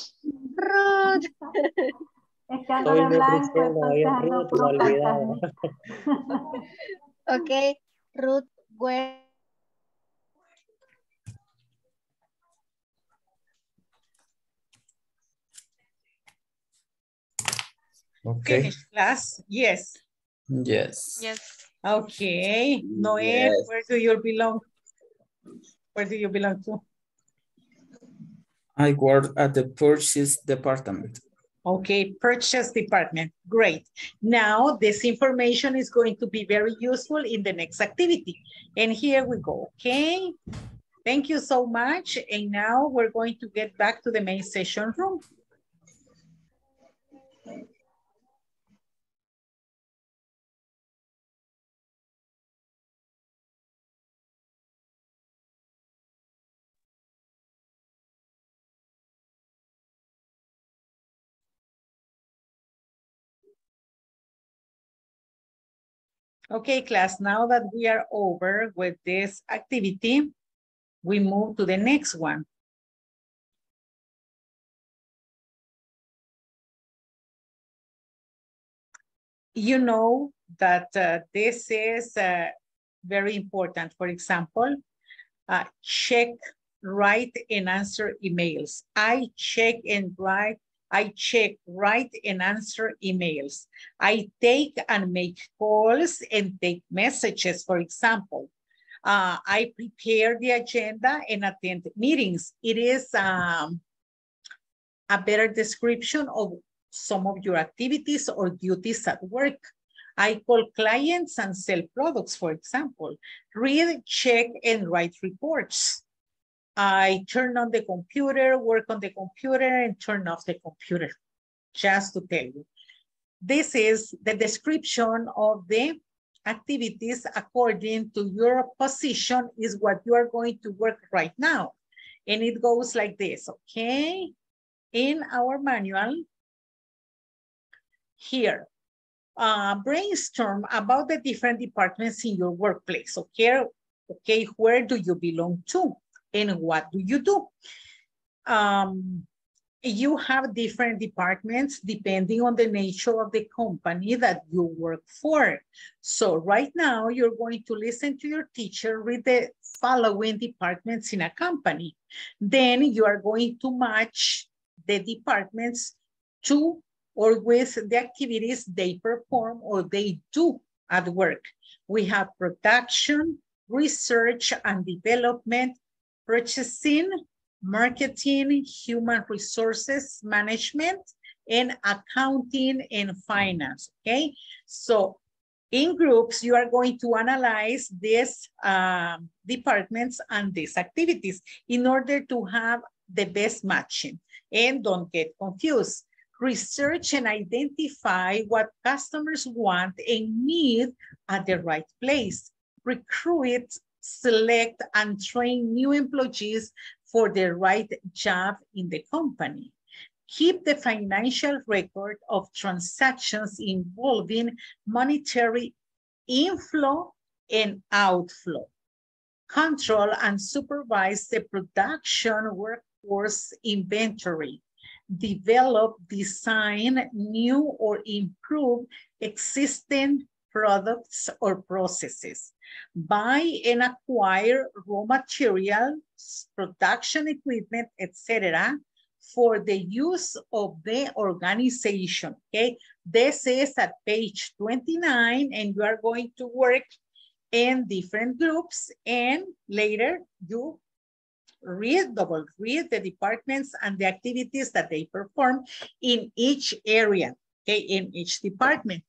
Ruth. Estoy de blanco, Ruth, okay, Ruth, where? Okay. Finish class, yes. Yes. Yes. Okay. Noé, yes. Where do you belong? Where do you belong to? I work at the purchase department. Okay, purchase department. Great. Now this information is going to be very useful in the next activity. And here we go. Okay. Thank you so much. And now we're going to get back to the main session room. Okay, class, now that we are over with this activity, we move to the next one. You know that uh, this is uh, very important. For example, uh, check, write, and answer emails. I check and write. I check, write, and answer emails. I take and make calls and take messages, for example. Uh, I prepare the agenda and attend meetings. It is um, a better description of some of your activities or duties at work. I call clients and sell products, for example. Read, check, and write reports. I turn on the computer, work on the computer, and turn off the computer, just to tell you. This is the description of the activities according to your position is what you are going to work right now. And it goes like this, okay? In our manual, here, uh, brainstorm about the different departments in your workplace, okay? Okay, where do you belong to? And what do you do? Um, you have different departments depending on the nature of the company that you work for. So right now you're going to listen to your teacher read the following departments in a company. Then you are going to match the departments to or with the activities they perform or they do at work. We have production, research and development, purchasing, marketing, human resources management, and accounting and finance, okay? So in groups, you are going to analyze these uh, departments and these activities in order to have the best matching. And don't get confused. Research and identify what customers want and need at the right place. Recruit, select and train new employees for the right job in the company. Keep the financial record of transactions involving monetary inflow and outflow. Control and supervise the production workforce inventory. Develop, design new or improve existing products or processes. Buy and acquire raw materials, production equipment, et cetera, for the use of the organization. Okay, this is at page twenty-nine, and you are going to work in different groups, and later you read, double read the departments and the activities that they perform in each area, okay, in each department.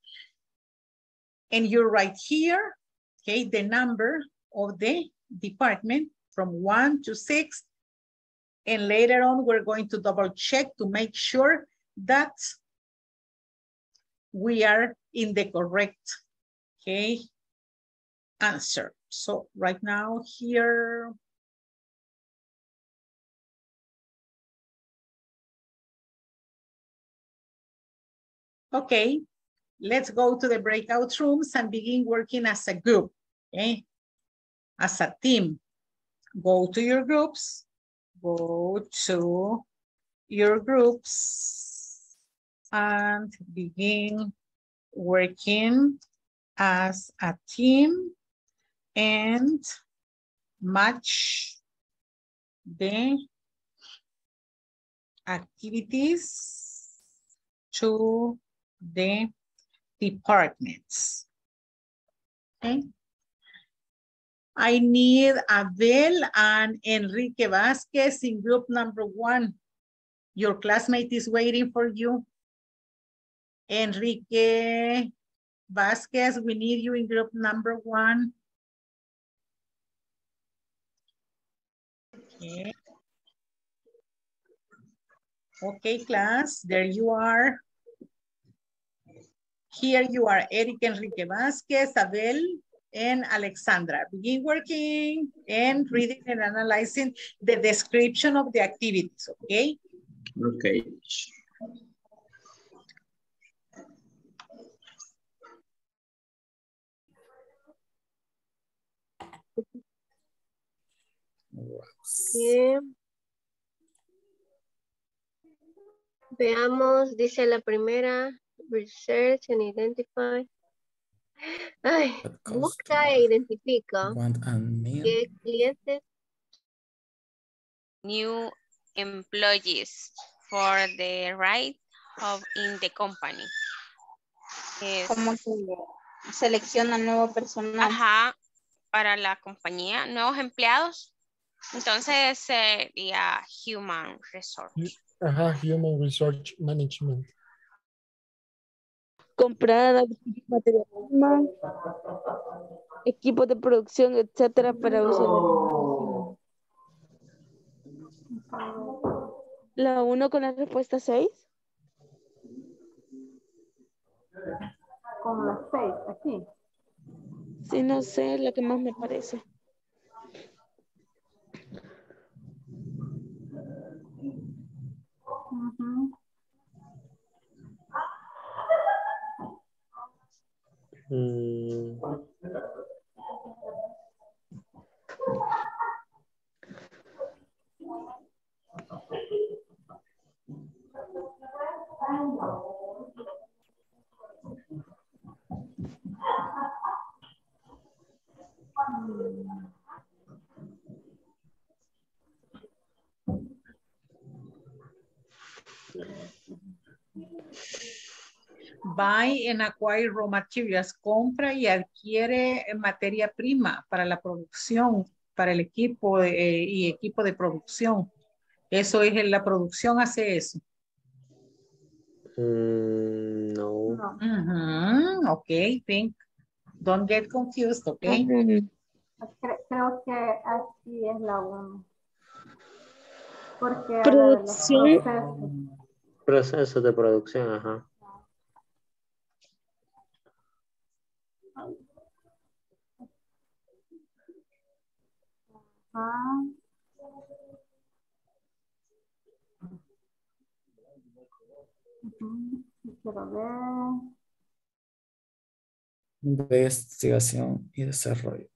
And you write here, okay, the number of the department from one to six. And later on, we're going to double check to make sure that we are in the correct, okay, answer. So right now here, okay, let's go to the breakout rooms and begin working as a group, okay, as a team. Go to your groups, go to your groups and begin working as a team and match the activities to the departments, okay? I need Abel and Enrique Vázquez in group number one. Your classmate is waiting for you. Enrique Vázquez, we need you in group number one. Okay. Okay, class, there you are. Here you are, Eric Enrique Vázquez, Abel, and Alexandra. Begin working and reading and analyzing the description of the activities, okay? Okay. Bien. Veamos, dice la primera, research and identify. Ay, busca e identifica. ¿Qué clientes? New employees for the right of in the company. Es... ¿Cómo se selecciona nuevo personal? Ajá, para la compañía, nuevos empleados. Entonces sería human resource. Ajá, human resource management. Comprar material, equipos de producción, etcétera, para uso de la uno con la respuesta seis. Con la seis, aquí. Sí, no sé, la que más me parece. Uh-huh. Hmm. Buy and acquire raw materials, compra y adquiere materia prima para la producción, para el equipo eh, y equipo de producción. Eso es, la producción hace eso. Mm, no. no. Uh-huh. Ok, think. Don't get confused, ok. Mm-hmm. Creo que así es la uno. Porque producción. Procesos. Procesos de producción, ajá. Ah. Uh-huh. Quiero ver. Investigación y desarrollo.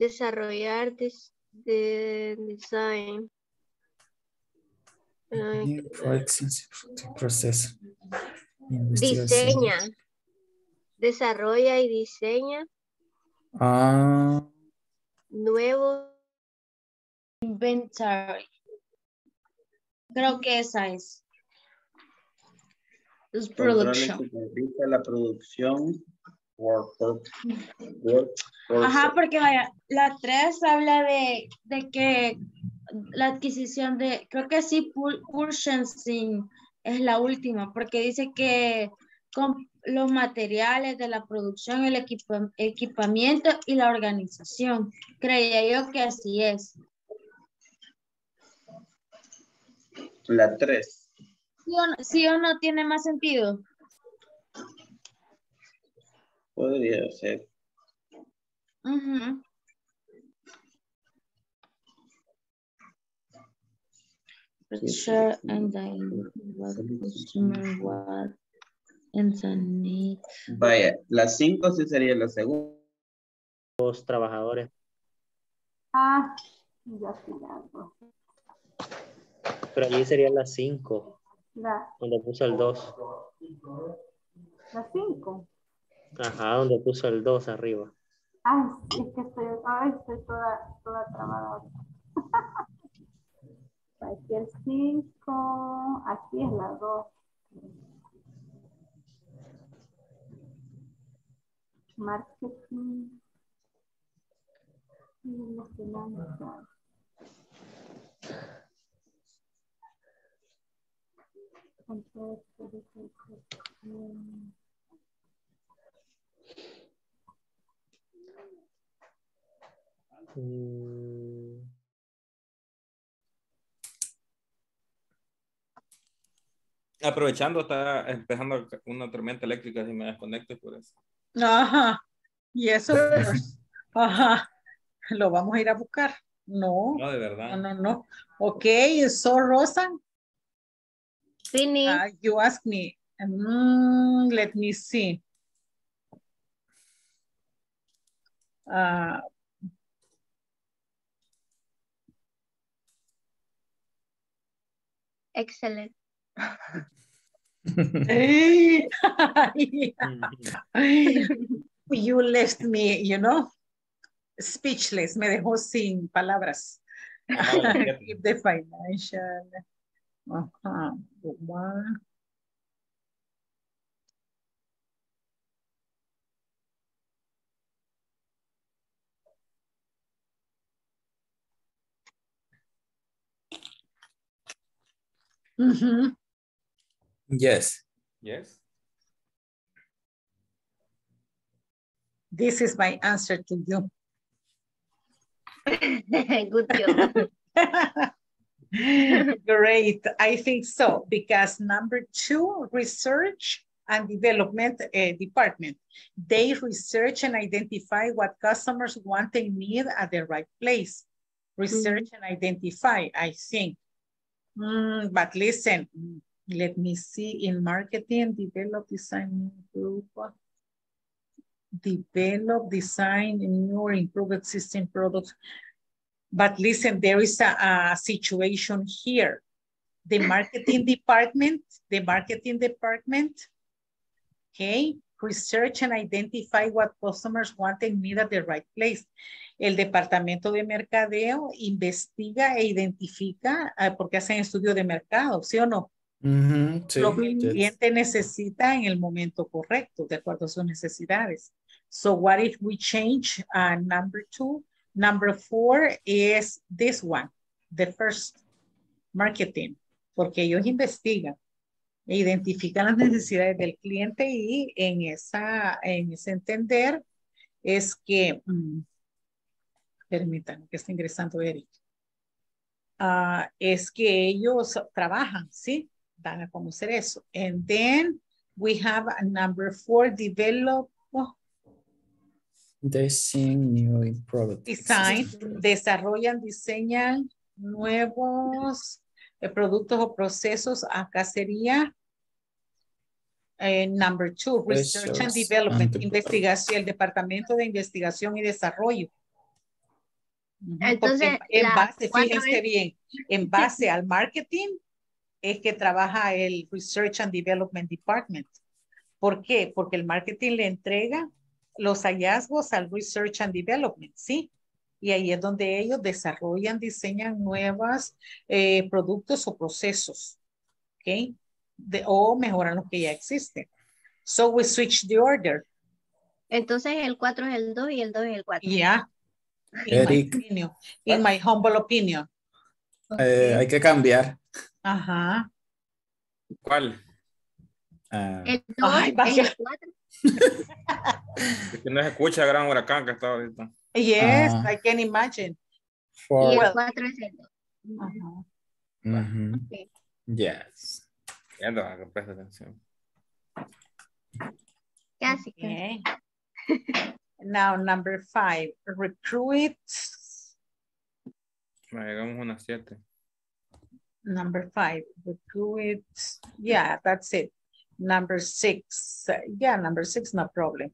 Desarrollar des, de design. Uh, proceso. Diseña. Desarrolla y diseña. Ah. Nuevo inventory. Creo que esa es. Es producción. La producción work, work, work, work. Ajá, porque vaya, la tres habla de, de que la adquisición de, creo que sí, purchasing es la última, porque dice que con los materiales de la producción, el equipa, equipamiento y la organización. Creía yo que así es. La tres. ¿Sí o no, sí o no tiene más sentido? Podría ser. Uh-huh. Sure, and I what customer what and the need. Vaya, las cinco sí sería la segunda. Los trabajadores. Ah, ya finalmente. Pero allí serían las cinco. La. Donde puso el dos. Las cinco. Ajá, donde puso el dos arriba. Ay, es que estoy, ay, estoy toda, toda trabada. Aquí el cinco, aquí es la dos. Marketing. Y la finanza. Entonces, mm. Aprovechando, está empezando una tormenta eléctrica, si me desconecto por eso. Ajá, y eso, ajá, lo vamos a ir a buscar. No, no, de verdad. No, no, no. Ok, so Rosa. Uh, you ask me. Mm, let me see. Uh, Excellent. You left me, you know, speechless. Me dejó sin palabras. Keep the financial. Uh-huh. Mm-hmm. Yes. Yes. This is my answer to you. Good job. Great. I think so, because number two, research and development uh, department. They research and identify what customers want and need at the right place. Research mm-hmm. and identify, I think. Mm, but listen, let me see, in marketing, develop, design, improve. Develop, design, new or improve existing products. But listen, there is a, a situation here. The marketing department, the marketing department, okay, research and identify what customers want and need at the right place. El departamento de mercadeo investiga e identifica, uh, porque hacen estudio de mercado, ¿sí o no? Mm-hmm, sí, lo que el cliente necesita en el momento correcto, de acuerdo a sus necesidades. So what if we change uh, number two? Number four is this one, the first, marketing, porque ellos investigan, identifican las necesidades del cliente y en, esa, en ese entender es que, mm, permítanme que está ingresando Eric, uh, es que ellos trabajan, ¿sí? Dan a conocer eso. And then we have a number four, develop, oh, design new products. Design, desarrollan, diseñan nuevos eh, productos o procesos. Acá sería eh, number two, research, research and development, and investigación, el departamento de investigación y desarrollo. Entonces, en base, fíjense bien, en base al marketing es que trabaja el research and development department. ¿Por qué? Porque el marketing le entrega los hallazgos al Research and Development, ¿sí? Y ahí es donde ellos desarrollan, diseñan nuevos eh, productos o procesos, ¿ok? De, o mejoran los que ya existen. So we switch the order. Entonces el cuatro es el dos y el dos es el cuatro. Yeah. In Eric. My opinion, in my humble opinion. Okay. Eh, hay que cambiar. Ajá. ¿Cuál? Uh, el dos ay, es el cuatro. Es que no se escucha el gran huracán que está ahorita. Yes, uh, I can imagine. For... Y el cuatro es el dos. Uh-huh. Mm-hmm. Okay. Yes. Ya no, que presta atención. Casi. Okay. Now number five. Recruit. Me llegamos una siete. Number five. Recruit. Yeah, that's it. Number six. Yeah, number six, no problem.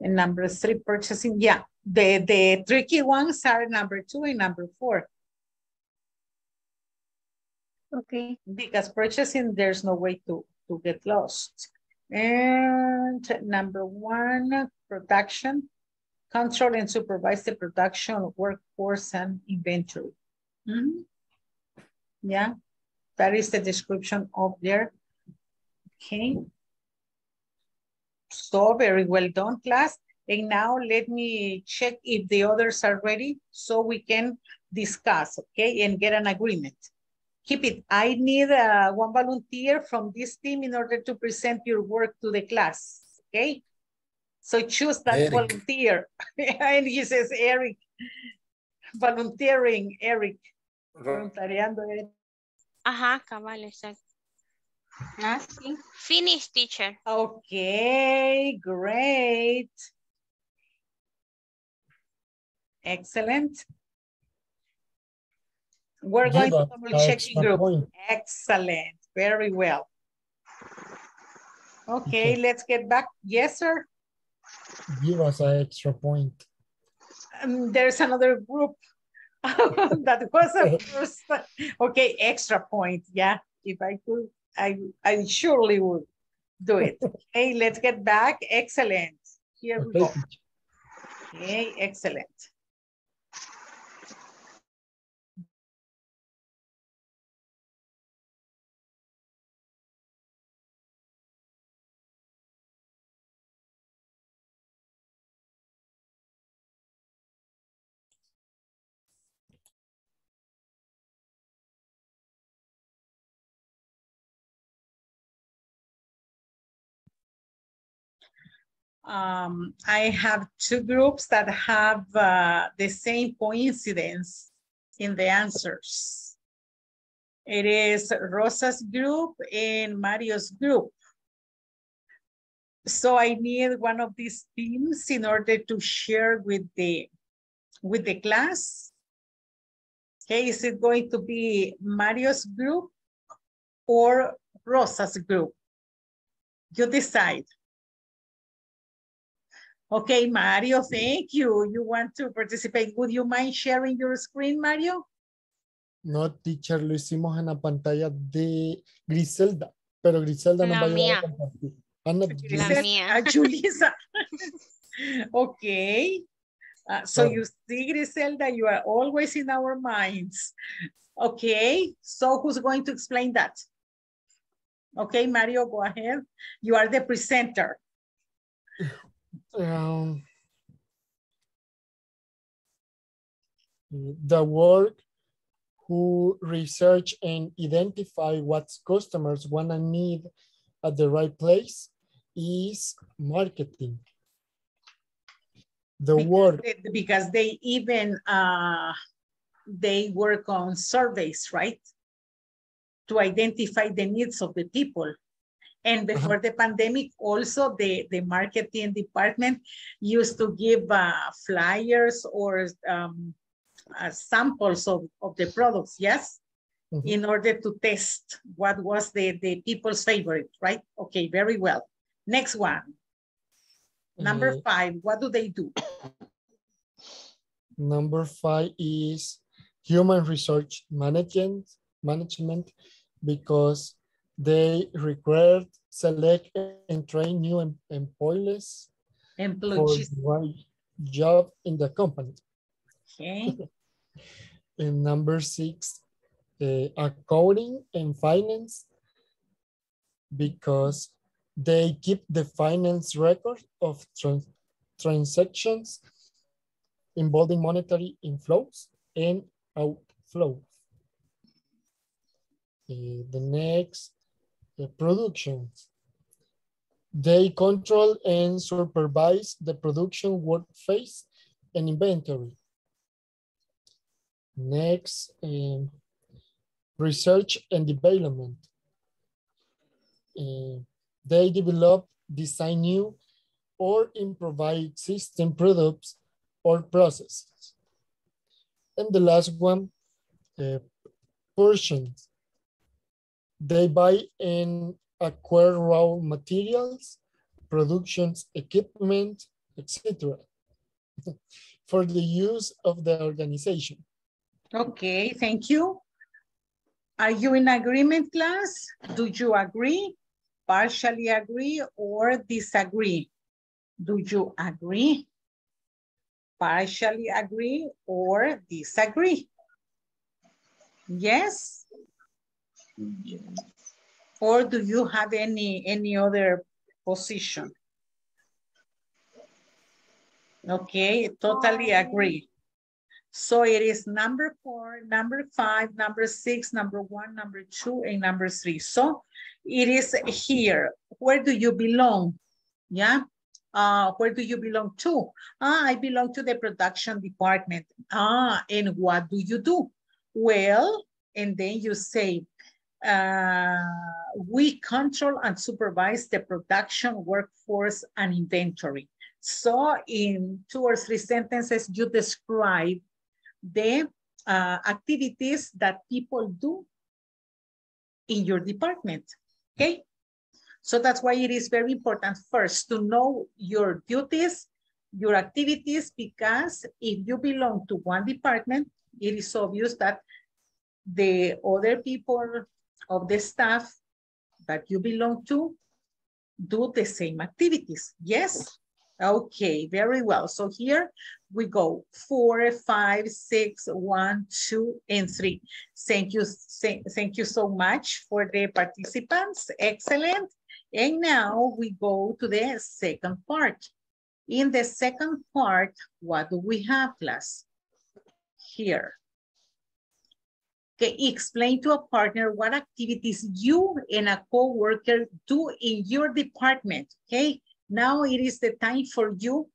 And number three, purchasing. Yeah, the, the tricky ones are number two and number four. Okay. Because purchasing, there's no way to, to get lost. And number one, production. Control and supervise the production, workforce, and inventory. Mm-hmm. Yeah, that is the description of their. Okay. So very well done, class. And now let me check if the others are ready so we can discuss, okay, and get an agreement. Keep it. I need uh, one volunteer from this team in order to present your work to the class, okay? So choose that Eric. Volunteer. And he says, Eric, volunteering, Eric. Voluntariando, Eric. Ajá, cabal, exacto. Ah, sí. Finish, teacher. Okay, great. Excellent. We're going to double check in group. Point. Excellent. Very well. Okay, okay, let's get back. Yes, sir. Give us an extra point. Um, there's another group. That was a first. Okay, extra point. Yeah, if I could. I, I surely would do it. Okay, let's get back. Excellent. Here we go. Okay, excellent. Um, I have two groups that have uh, the same coincidence in the answers. It is Rosa's group and Mario's group. So I need one of these teams in order to share with the, with the class. Okay, is it going to be Mario's group or Rosa's group? You decide. Okay, Mario, thank you. You want to participate. Would you mind sharing your screen, Mario? No, teacher, lo hicimos en la pantalla de Griselda, pero Griselda no va a ayudar a compartir. Ana, Griselda, Julissa. Okay. Uh, so yeah. You see, Griselda, you are always in our minds. Okay, so who's going to explain that? Okay, Mario, go ahead. You are the presenter. Um, the work who research and identify what customers want to need at the right place is marketing. The because work they, because they even uh, they work on surveys, right, to identify the needs of the people. And before uh-huh. the pandemic, also the, the marketing department used to give uh, flyers or um, uh, samples of, of the products, yes? Mm-hmm. In order to test what was the, the people's favorite, right? Okay, very well. Next one. Number uh, five, what do they do? Number five is human resource management, management because they require select and train new em employees employees for the right job in the company. Okay. And number six, uh, accounting and finance, because They keep the finance record of trans transactions involving monetary inflows and outflows. Uh, the next, the productions. They control and supervise the production work phase and inventory. Next, um, research and development. Uh, they develop, design new, or improvise existing products or processes. And the last one, uh, portions. They buy and acquire raw materials, productions, equipment, et cetera for the use of the organization. Okay, thank you. Are you in agreement, class? Do you agree, partially agree, or disagree? Do you agree, partially agree, or disagree? Yes? Yes. Or do you have any, any other position? Okay, totally agree. So it is number four, number five, number six, number one, number two, and number three. So it is here. Where do you belong? Yeah. Uh, where do you belong to? Ah, I belong to the production department. Ah, and what do you do? Well, and then you say, uh, we control and supervise the production, workforce, and inventory. So in two or three sentences, you describe the uh, activities that people do in your department, okay? So that's why it is very important first to know your duties, your activities, because if you belong to one department, it is obvious that the other people of the staff that you belong to do the same activities, yes? Okay, very well. So here we go, four, five, six, one, two, and three. Thank you, thank you so much for the participants, excellent. And now we go to the second part. In the second part, what do we have, class? Here. Okay, explain to a partner what activities you and a co-worker do in your department, okay? Now it is the time for you.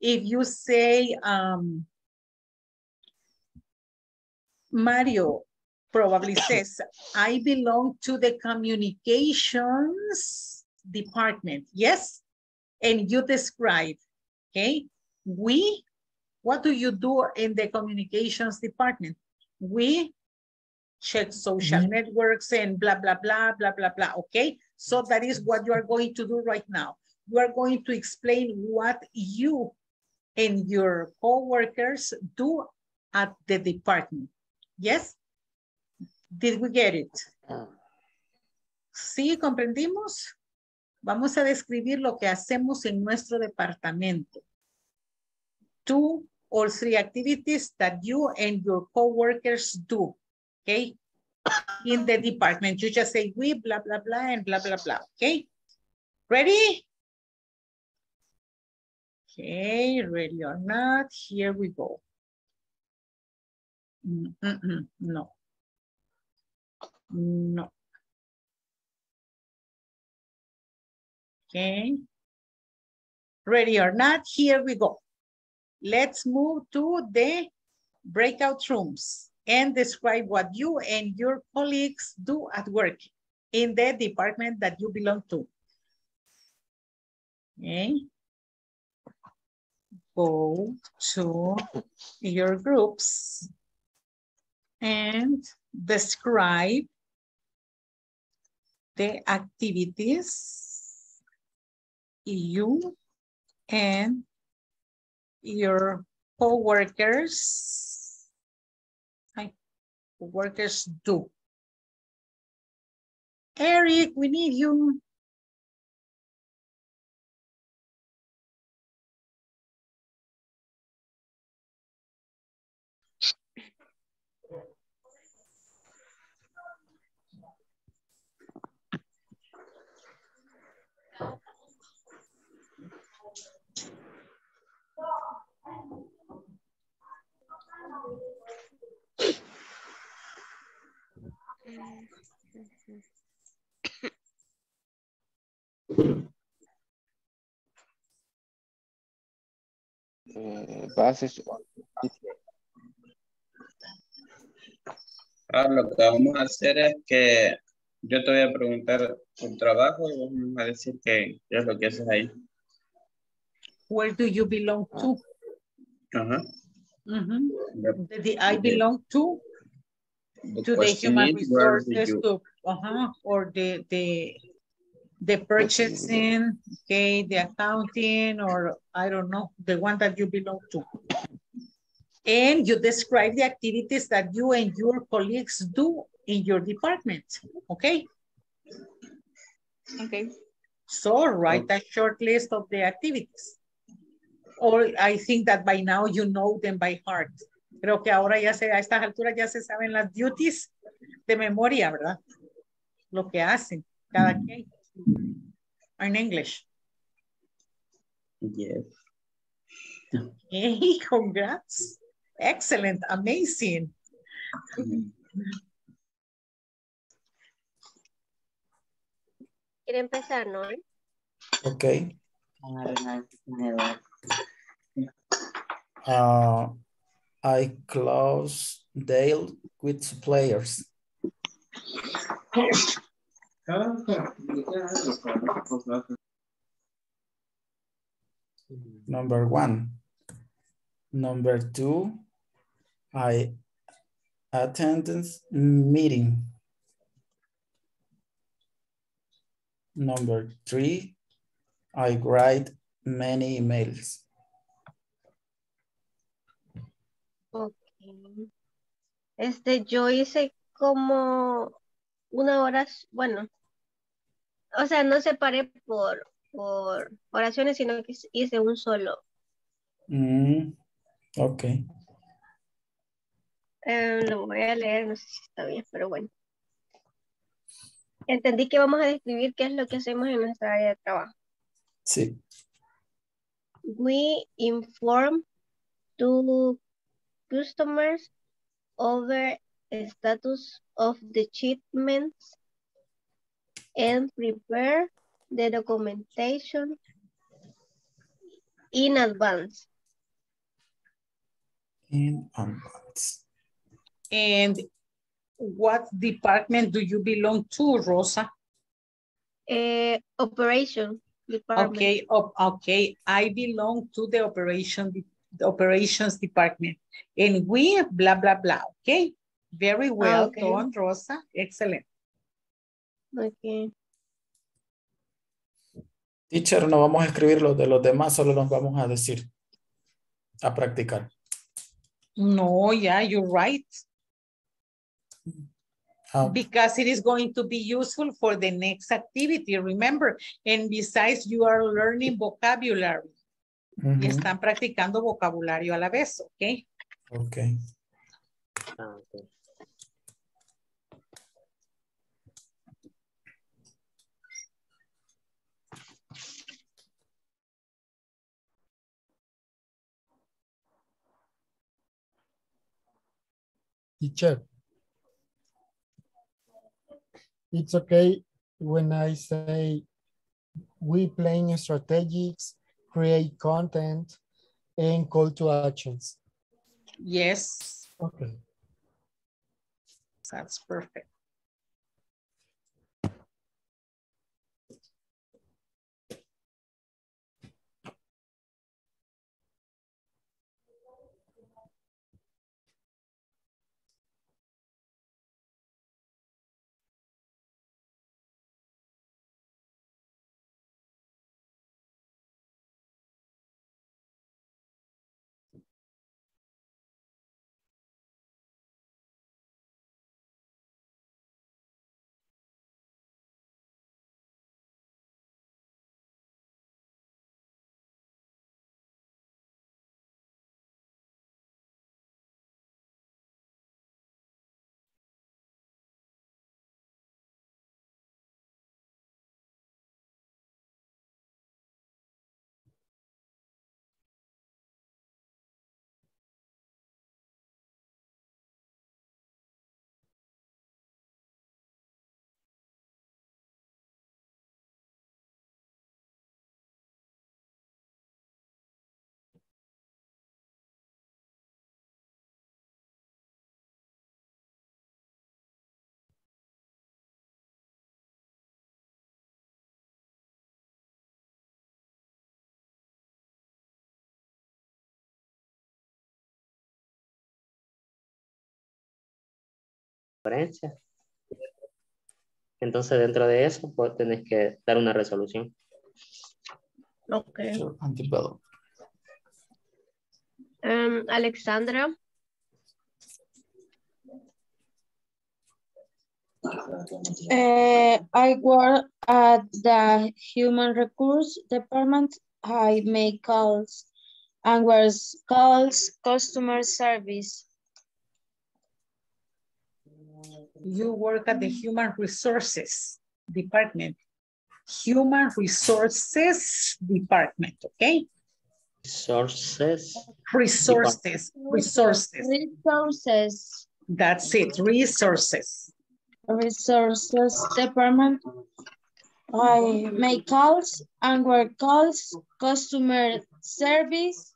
If you say, um, Mario probably says, I belong to the communications department. Yes, and you describe, okay? We, what do you do in the communications department? We check social mm-hmm. networks and blah, blah, blah, blah, blah, blah, okay? So that is what you are going to do right now. You are going to explain what you and your co-workers do at the department. Yes? Did we get it? ¿Sí comprendimos? Vamos a describir lo que hacemos en nuestro departamento. Two or three activities that you and your co-workers do, okay? In the department, you just say we, blah, blah, blah, and blah, blah, blah, okay? Ready? Okay, ready or not, here we go. Mm-mm, no. No. Okay. Ready or not, here we go. Let's move to the breakout rooms and describe what you and your colleagues do at work in the department that you belong to. Okay. Go to your groups and describe the activities you and your co-workers, co-workers do. Eric, we need you. Uh, bases. Ah, lo que vamos a hacer es que yo te voy a preguntar un trabajo y vos me vas a decir que qué es lo que haces ahí. Where do you belong to? Uh-huh. Mm-hmm. The, the, I belong to the to the human resources to, uh-huh, or the the the purchasing, okay, the accounting, or I don't know, the one that you belong to. And you describe the activities that you and your colleagues do in your department, okay? Okay. So write a short list of the activities. Or I think that by now you know them by heart. Creo que ahora ya se, a estas alturas ya se saben las duties de memoria, ¿verdad? Lo que hacen cada quien. In English. Yes. Okay, congrats. Excellent, amazing. Quiere empezar, ¿no? Okay. Uh, I close deal with suppliers. Number one. Number two, I attend meeting. Number three, I write many emails. Okay. Este, yo hice como una hora, bueno, o sea, no separé por, por oraciones, sino que hice un solo. Mm, ok. Eh, lo voy a leer, no sé si está bien, pero bueno. Entendí que vamos a describir qué es lo que hacemos en nuestra área de trabajo. Sí. We inform to customers over the status of the shipments and prepare the documentation in advance. In advance. And what department do you belong to, Rosa? Uh, operation department. Okay, oh, okay. I belong to the operation, the operations department. And we blah, blah, blah. Okay. Very well okay. done, Rosa. Excellent. Okay. Teacher, no vamos a escribir los de los demás, solo los vamos a decir, a practicar. No, yeah, you're right. Oh. Because it is going to be useful for the next activity, remember. And besides, you are learning vocabulary. Mm-hmm. Y están practicando vocabulario a la vez, okay? Okay. Ah, okay. Teacher, it's okay when I say we plan strategies, create content, and call to actions. Yes. Okay. That's perfect. diferencias. Entonces, dentro de eso, pues, tenés que dar una resolución. Ok. Anticipado. Um, Alexandra. Uh, I work at the Human Resources Department. I make calls and was calls customer service. You work at the Human Resources Department. Human Resources Department, okay? Resources. Resources. Resources. Resources. That's it, resources. Resources Department. I make calls and work calls, customer service.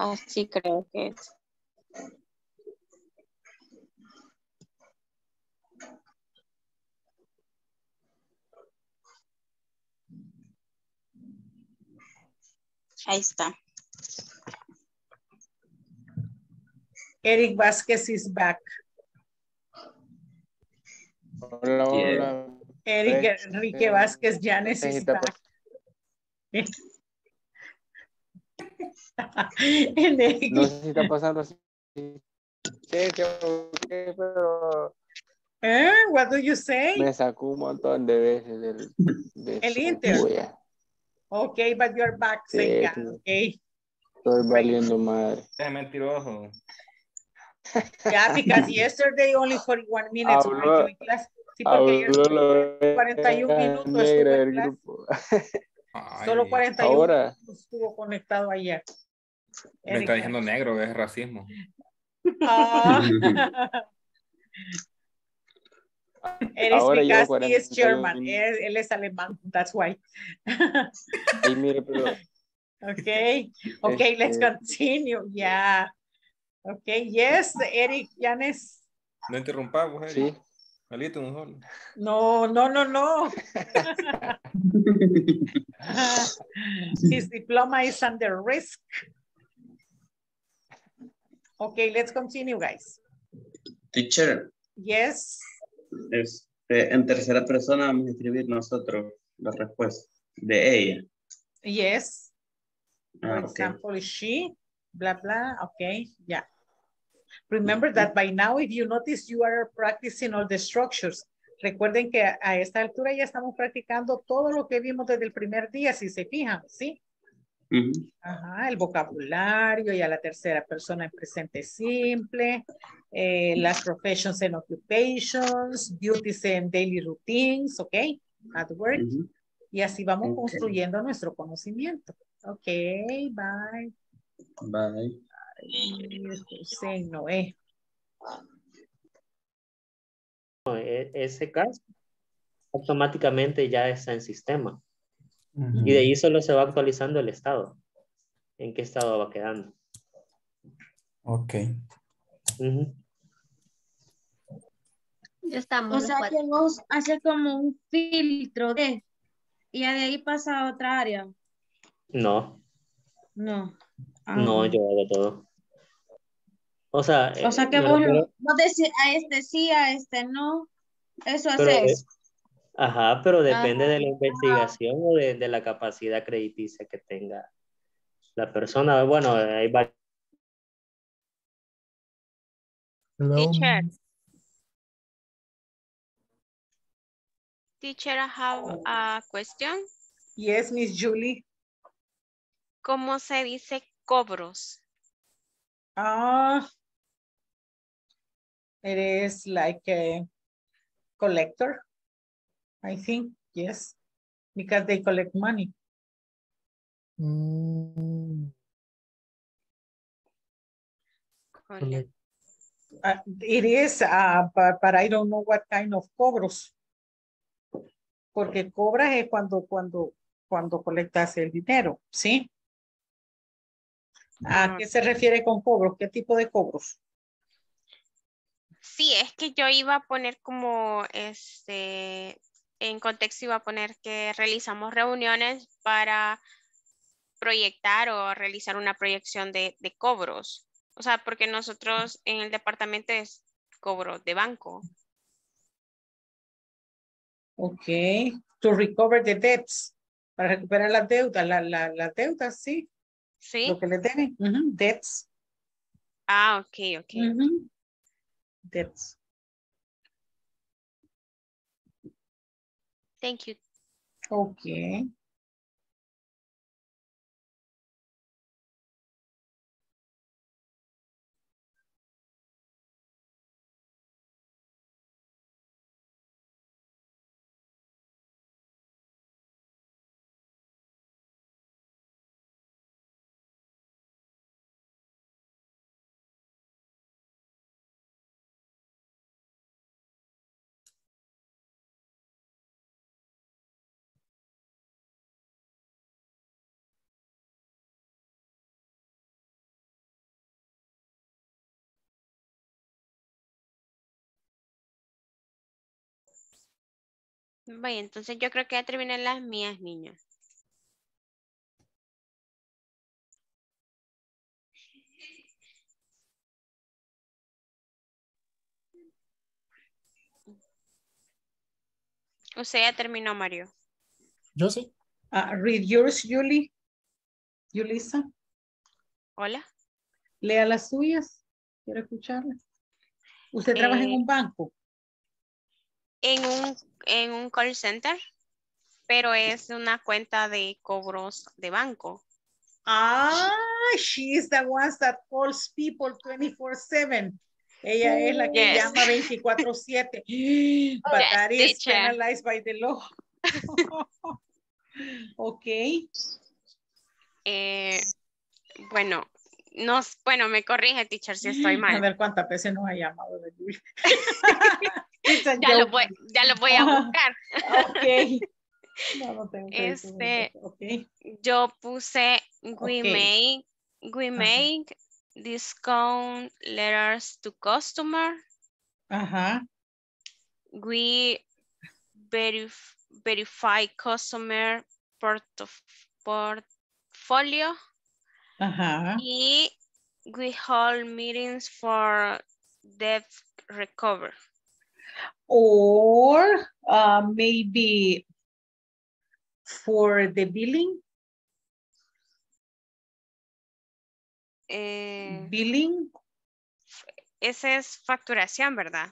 Así creo que es. Ahí está. Eric Vázquez is back. Hola, hola. Eric eh, Enrique eh, Vázquez Yanes is back. No sé si está pasando así. Pero... ¿Eh? What do you say? Me sacó un montón de veces del... De el inter. Cuya. Okay, but you're back, sí, God, okay. Estoy valiendo madre. Es mentiroso. Yeah, because yesterday only forty-one minutes. Habló, were you in class. Sí, porque ayer cuarenta y un minutos estuvo en clase. Ay, solo cuarenta y un minutos estuvo conectado ayer. Me Eric. Está diciendo negro, es racismo. Ah. Eres because he is German. Él, él es alemán. That's why. Okay. Okay, let's continue. Yeah. Okay. Yes, Eric Yanes. No interrumpamos, Eric. Sí. Malito, mejor. No, no, no, no. His diploma is under risk. Okay, let's continue, guys. Teacher. Yes. Este, en tercera persona vamos a escribir nosotros la respuesta de ella. Yes. Ah, for example, okay. She, blah, blah, okay, yeah. Remember that by now, if you notice, you are practicing all the structures. Recuerden que a esta altura ya estamos practicando todo lo que vimos desde el primer día, si se fijan, ¿sí? Uh-huh. Ajá, el vocabulario y a la tercera persona en presente simple, eh, las professions and occupations, duties and daily routines, ok, at work, uh-huh. Y así vamos, okay, construyendo nuestro conocimiento. Ok, bye. Bye. Sí, no, eh. No, ese caso automáticamente ya está en sistema. Y de ahí solo se va actualizando el estado. ¿En qué estado va quedando? Ok. Uh-huh. Ya estamos. O sea, que vos haces como un filtro de... Y de ahí pasa a otra área. No. No. Ah. No, yo hago todo. O sea... O sea, que vos no, no decís a este sí, a este no. Eso haces. Ajá, pero depende ah, de la investigación ah, o de, de la capacidad crediticia que tenga la persona. Bueno, hay varios. Teacher. Teacher, I have a question. Yes, Miss Julie. ¿Cómo se dice cobros? Ah, it is like a collector. I think, yes, because they collect money. Mm. Collect. Uh, it is, uh, but, but I don't know what kind of cobros. Porque cobras es cuando, cuando, cuando colectas el dinero, ¿sí? ¿A qué se refiere con cobros? ¿Qué tipo de cobros? Sí, es que yo iba a poner como este, en contexto iba a poner que realizamos reuniones para proyectar o realizar una proyección de, de cobros. O sea, porque nosotros en el departamento es cobro de banco. Ok, to recover the debts, para recuperar las deudas, las la, la deudas, sí. Sí. Lo que le deben, uh-huh. Debts. Ah, ok, ok. Uh-huh. Debts. Thank you. Ok. Bueno, entonces yo creo que ya terminé las mías, niños. Usted ya terminó, Mario. Yo sí. Uh, read yours, Julie. Julissa. Hola. Lea las suyas. Quiero escucharlas. ¿Usted eh, trabaja en un banco? En un en un call center, pero es una cuenta de cobros de banco. Ah, she is the one that calls people twenty-four seven. Ella es la que yes. llama veinticuatro siete. But yes, that is teacher. Penalized by the law. Ok. Eh, bueno, no, bueno, me corrige, teacher, si estoy mal. A ver cuántas veces nos ha llamado de Luis. Ya lo, voy, ya lo voy a buscar. Okay. No, no tengo este, okay. Yo puse we okay. make we make uh-huh. discount letters to customer. Ajá. Uh-huh. We verif verify customer portof portfolio. Ajá. Uh-huh. Y we hold meetings for debt recovery. Or uh, maybe for the billing. Eh, billing. Esa es facturación, ¿verdad?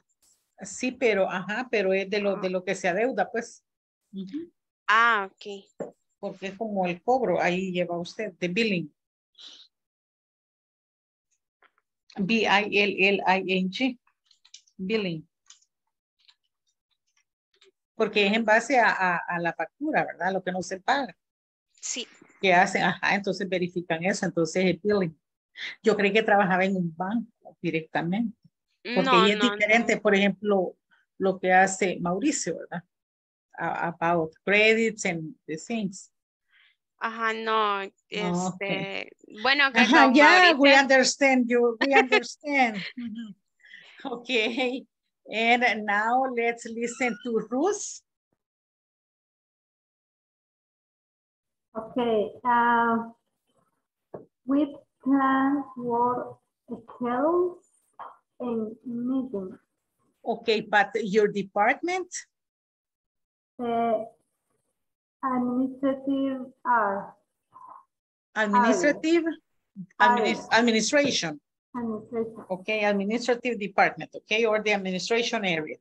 Sí, pero, ajá, pero es de lo, oh. de lo que se adeuda, pues. Uh-huh. Ah, ok. Porque es como el cobro, ahí lleva usted, the billing. B I L L I N G. Billing. Porque es en base a, a, a la factura, ¿verdad? Lo que no se paga. Sí. ¿Qué hacen? Ajá, entonces verifican eso. Entonces es billing. Yo creí que trabajaba en un banco directamente. Porque no, es no, diferente, no. Por ejemplo, lo que hace Mauricio, ¿verdad? About credits and the things. Ajá, no. Este, oh, okay. Bueno, que ajá, yeah, Mauricio. We understand you. We understand. Okay. And now let's listen to Ruth. Okay. Uh, we plan work schedules and meetings. Okay, but your department? Uh, administrative are. Administrative? Administ administration. Administration. Okay, administrative department, okay, or the administration area.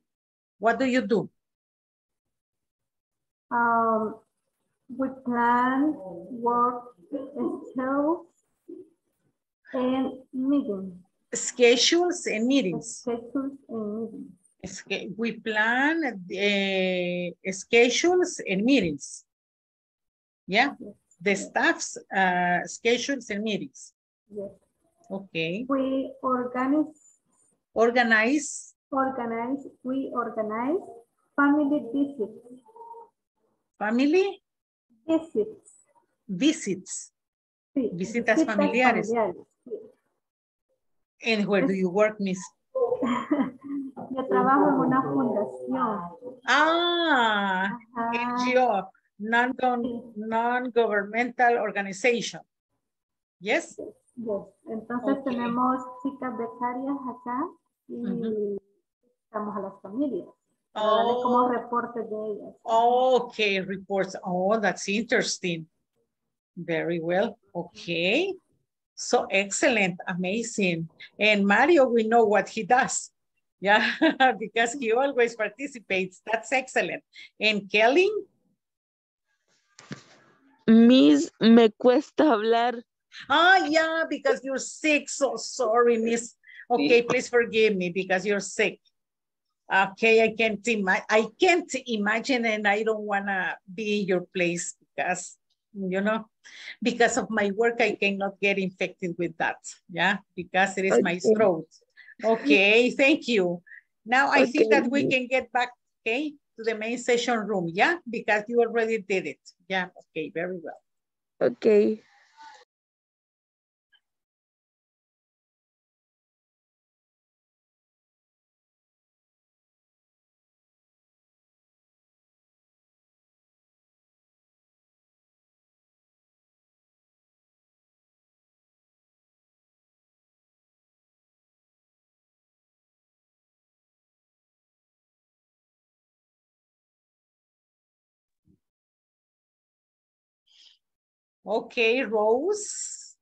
What do you do? Um, we plan work schedules and meetings. Schedules and meetings. Schedules and meetings. We plan uh, schedules and meetings. Yeah, yes. The staff's uh, schedules and meetings. Yes. Okay. We organize. Organize. Organize. We organize family visits. Family? Visits. Visits. Sí. Visitas, Visitas familiares. familiares. Sí. And where do you work, Miss? trabajo en una fundación. Ah, N G O, non-governmental organization. Yes. Yes. Entonces okay. tenemos chicas becarias acá y uh-huh. estamos a las familias. Oh. Como reportes de ellas. Okay, reports. Oh, that's interesting. Very well. Okay. So excellent, amazing. And Mario, we know what he does. Yeah, because he always participates. That's excellent. And Kelly? Miss, me cuesta hablar. Ah, yeah, because you're sick. So sorry, Miss. Okay, please forgive me because you're sick. Okay, I can't, I can't imagine, and I don't want to be in your place because, you know, because of my work, I cannot get infected with that. Yeah, because it is okay. my throat. Okay, thank you. Now I okay. think that we can get back, okay, to the main session room. Yeah, because you already did it. Yeah, okay, very well. Okay. Okay, Rose,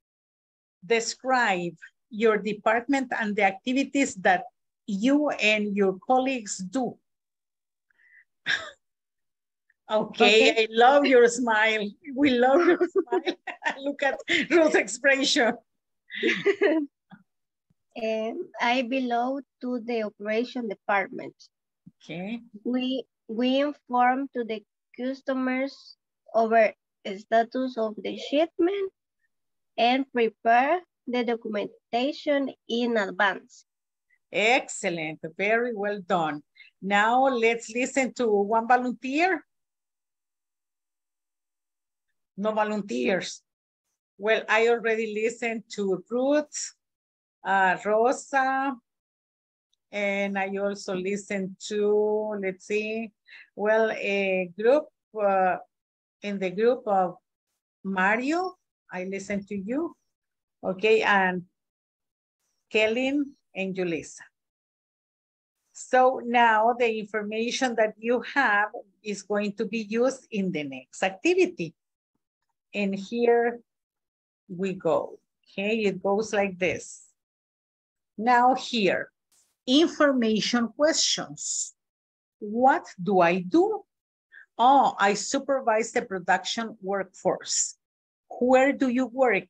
describe your department and the activities that you and your colleagues do. Okay, okay, I love your smile. We love your smile. Look at Rose's expression. And I belong to the operation department. Okay. We, we inform to the customers over status of the shipment and prepare the documentation in advance. Excellent, very well done. Now let's listen to one volunteer. No volunteers. Well, I already listened to Ruth, uh, Rosa, and I also listened to, let's see, well, a group, uh, in the group of Mario, I listen to you, okay, and Kelly and Julissa. So now the information that you have is going to be used in the next activity. And here we go, okay, it goes like this. Now here, information questions. What do I do? Oh, I supervise the production workforce. Where do you work?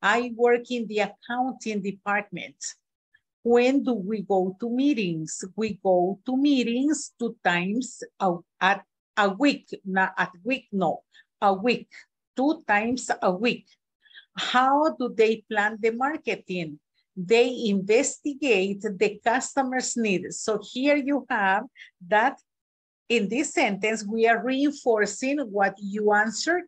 I work in the accounting department. When do we go to meetings? We go to meetings two times a, at a week, not at week, no, a week, two times a week. How do they plan the marketing? They investigate the customer's needs. So here you have that. In this sentence, we are reinforcing what you answered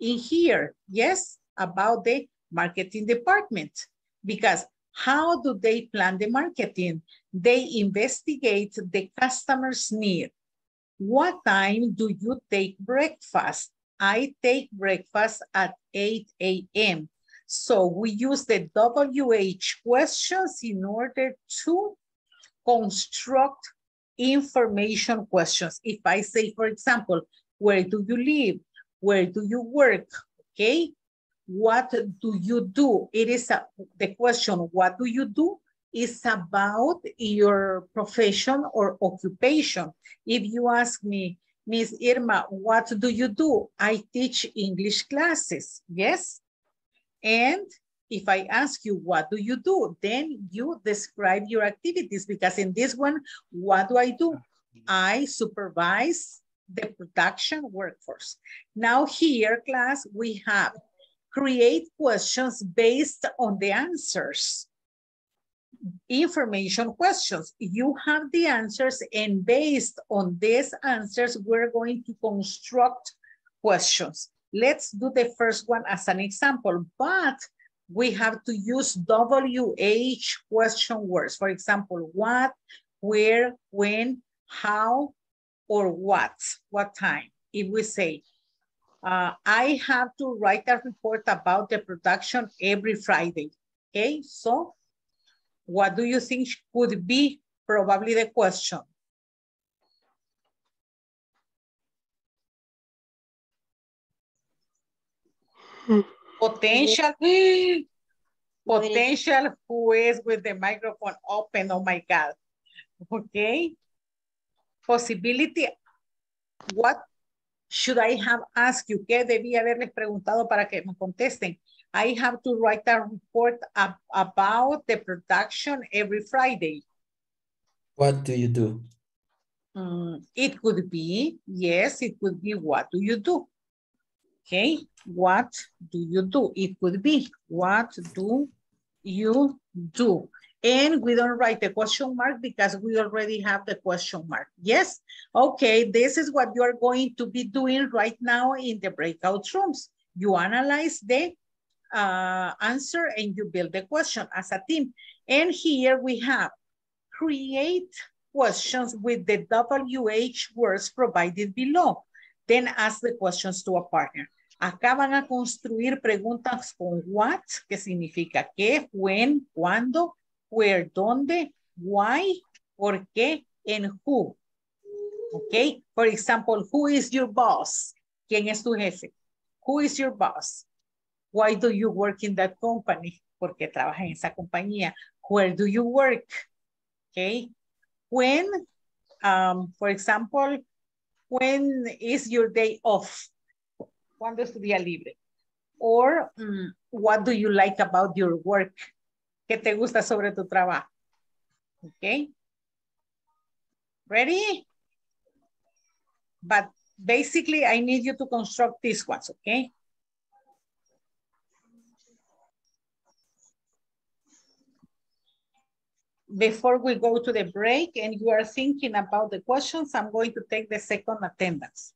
in here, yes, about the marketing department. Because how do they plan the marketing? They investigate the customer's need. What time do you take breakfast? I take breakfast at eight A M So we use the W H questions in order to construct information questions. If I say, for example, where do you live? Where do you work? Okay. What do you do? It is a, the question, what do you do? Is about your profession or occupation. If you ask me, Miss Irma, what do you do? I teach English classes. Yes. And if I ask you, what do you do? Then you describe your activities, because in this one, what do I do? I supervise the production workforce. Now here, class, we have create questions based on the answers. Information questions. You have the answers, and based on these answers, we're going to construct questions. Let's do the first one as an example, but we have to use W H question words. For example, what, where, when, how, or what, what time. If we say, uh, I have to write a report about the production every Friday. Okay, so what do you think could be probably the question? Potential, potential who is with the microphone open, oh my God. Okay. Possibility, what should I have asked you? ¿Qué debí haberles preguntado para que me contesten? I have to write a report ab about the production every Friday. What do you do? Um, it could be, yes, it could be what do you do? Okay, what do you do? It could be, what do you do? And we don't write the question mark because we already have the question mark. Yes, okay, this is what you're going to be doing right now in the breakout rooms. You analyze the uh, answer and you build the question as a team. And here we have create questions with the W H words provided below. Then ask the questions to a partner. Acá van a construir preguntas con what, que significa qué, when, cuándo, where, dónde, why, por qué, and who. Okay, for example, who is your boss? ¿Quién es tu jefe? Who is your boss? Why do you work in that company? ¿Por qué trabajas en esa compañía? Where do you work? Okay, when, um, for example, when is your day off? ¿Cuándo es tu día libre? Or um, what do you like about your work? ¿Qué te gusta sobre tu trabajo? Okay. Ready? But basically, I need you to construct these ones, okay? Before we go to the break and you are thinking about the questions, I'm going to take the second attendance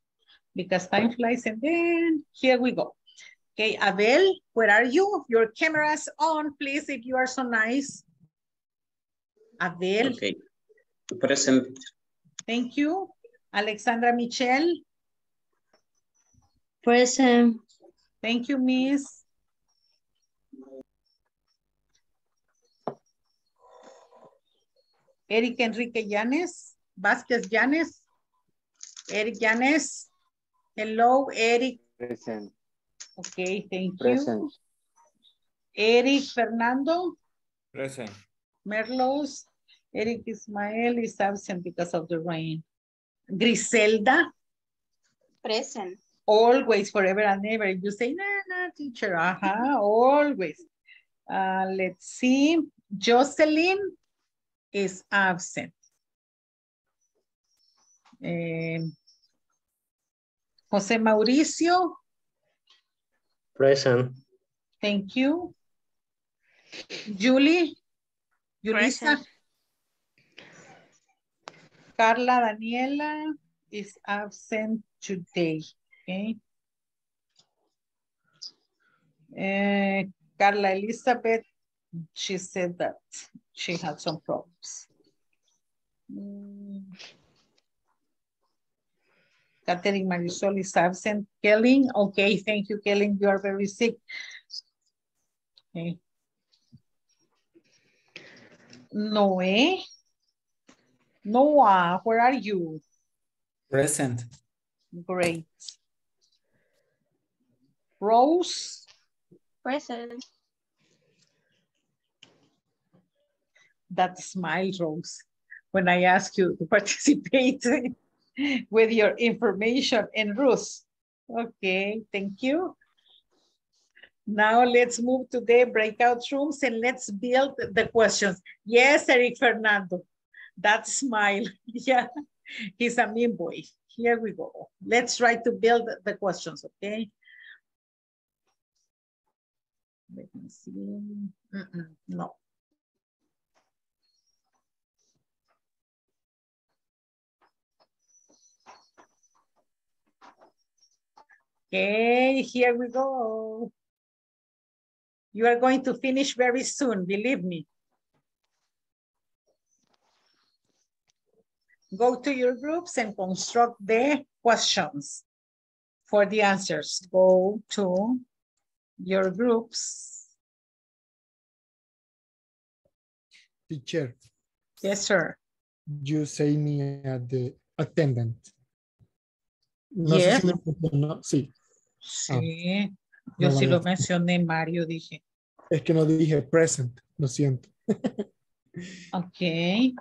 because time flies and then here we go. Okay, Abel, where are you? Your camera's on, please, if you are so nice. Abel. Okay, present. Thank you. Alexandra Michel. Present. Thank you, Miss. Eric Enrique Yanes, Vázquez Yanes, Eric Yanes. Hello, Eric. Present. Okay, thank Present. You. Eric Fernando. Present. Merlos. Eric Ismael is absent because of the rain. Griselda. Present. Always, forever and ever. You say, no, nah, no, nah, teacher. Aha, uh-huh, always. Uh, let's see. Jocelyn is absent. Um, Jose Mauricio. Present. Thank you. Julie. Julissa. Carla Daniela is absent today. Okay. Uh, Carla Elizabeth, she said that she had some problems. Mm. Catherine Marisol is absent. Kelly, okay, thank you, Kelly. You are very sick. Okay. Noé. Noah, where are you? Present. Great. Rose. Present. That smile, Rose, when I ask you to participate with your information and Ruth. Okay, thank you. Now let's move to the breakout rooms and let's build the questions. Yes, Eric Fernando, that smile. Yeah, he's a mean boy. Here we go. Let's try to build the questions, okay? Let me see. Mm-mm, no. Okay, here we go. You are going to finish very soon, believe me. go to your groups and construct the questions for the answers. Go to your groups. Teacher. Yes, sir. You say me at the attendant. No yes. sé si lo, no, sí. Sí. Ah. Yo no, sí lo mencioné, Mario, dije. Es que no dije present, lo siento. Okay.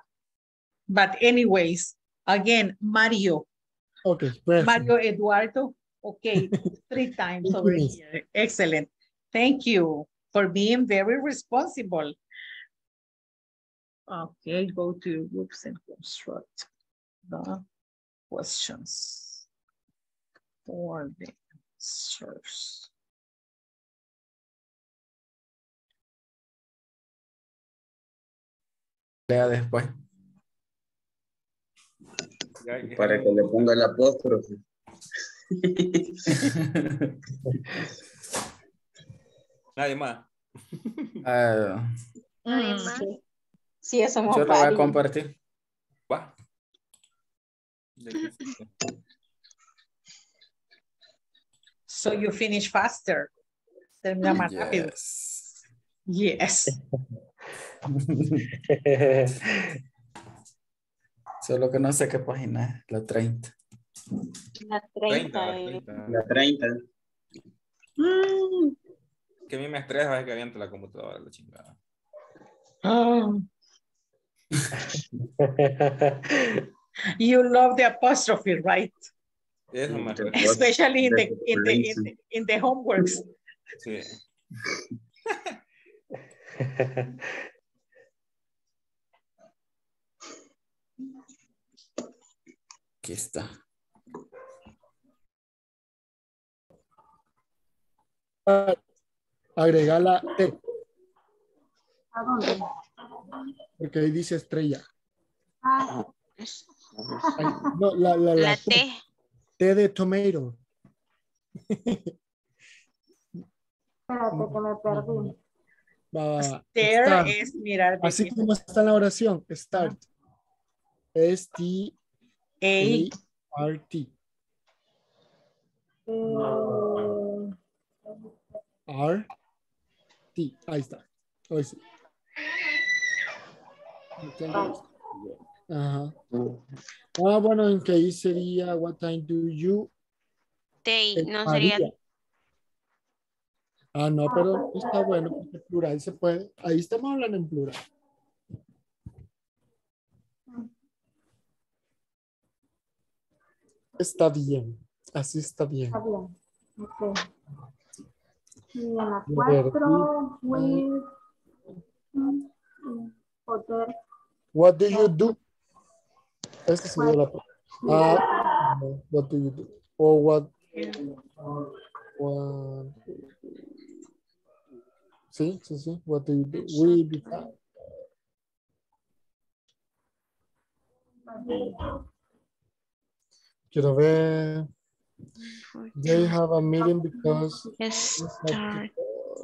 But anyways, again, Mario. Okay. Present. Mario Eduardo. Okay, three times over here. Excellent. Thank you for being very responsible. Okay, go to your groups and construct the questions for the answers. Lea después. Para que le ponga el apóstrofe. Nadie más. Uh, Nadie más. Sí, eso yo lo voy a compartir. Va. So you finish faster. Termina más yes. rápido. Yes. Solo que no sé qué página, la treinta. La treinta. La treinta. Mm. Que a mí me estresa es que aviento la computadora, la chingada. Oh. You love the apostrophe, right? Yes, especially in the in the in the, in the homeworks. Sí. Aquí está. Agregar la T. ¿A dónde? Porque ahí dice estrella. Ah. Ay, no, la, la, la, la T. T de tomato. Espérate que me perdí. Va, start. Es mirar. Así bien. Como está en la oración. Start. S T A R T. Uh, R T. Ahí está. Ahí sí. Ajá. Ah, bueno, en que ahí sería what time do you take, no sería. Ah, no, pero está bueno, porque en plural se puede. Ahí estamos hablando en plural. Está bien, así está bien. Está bien, ok. Y en la cuatro, with... Poder. What do you do? Es que se me la... Ah, no. What do you do? Or what... what... Sí, sí, sí. What do you do? We become... Quiero ver. They have a meeting because it's start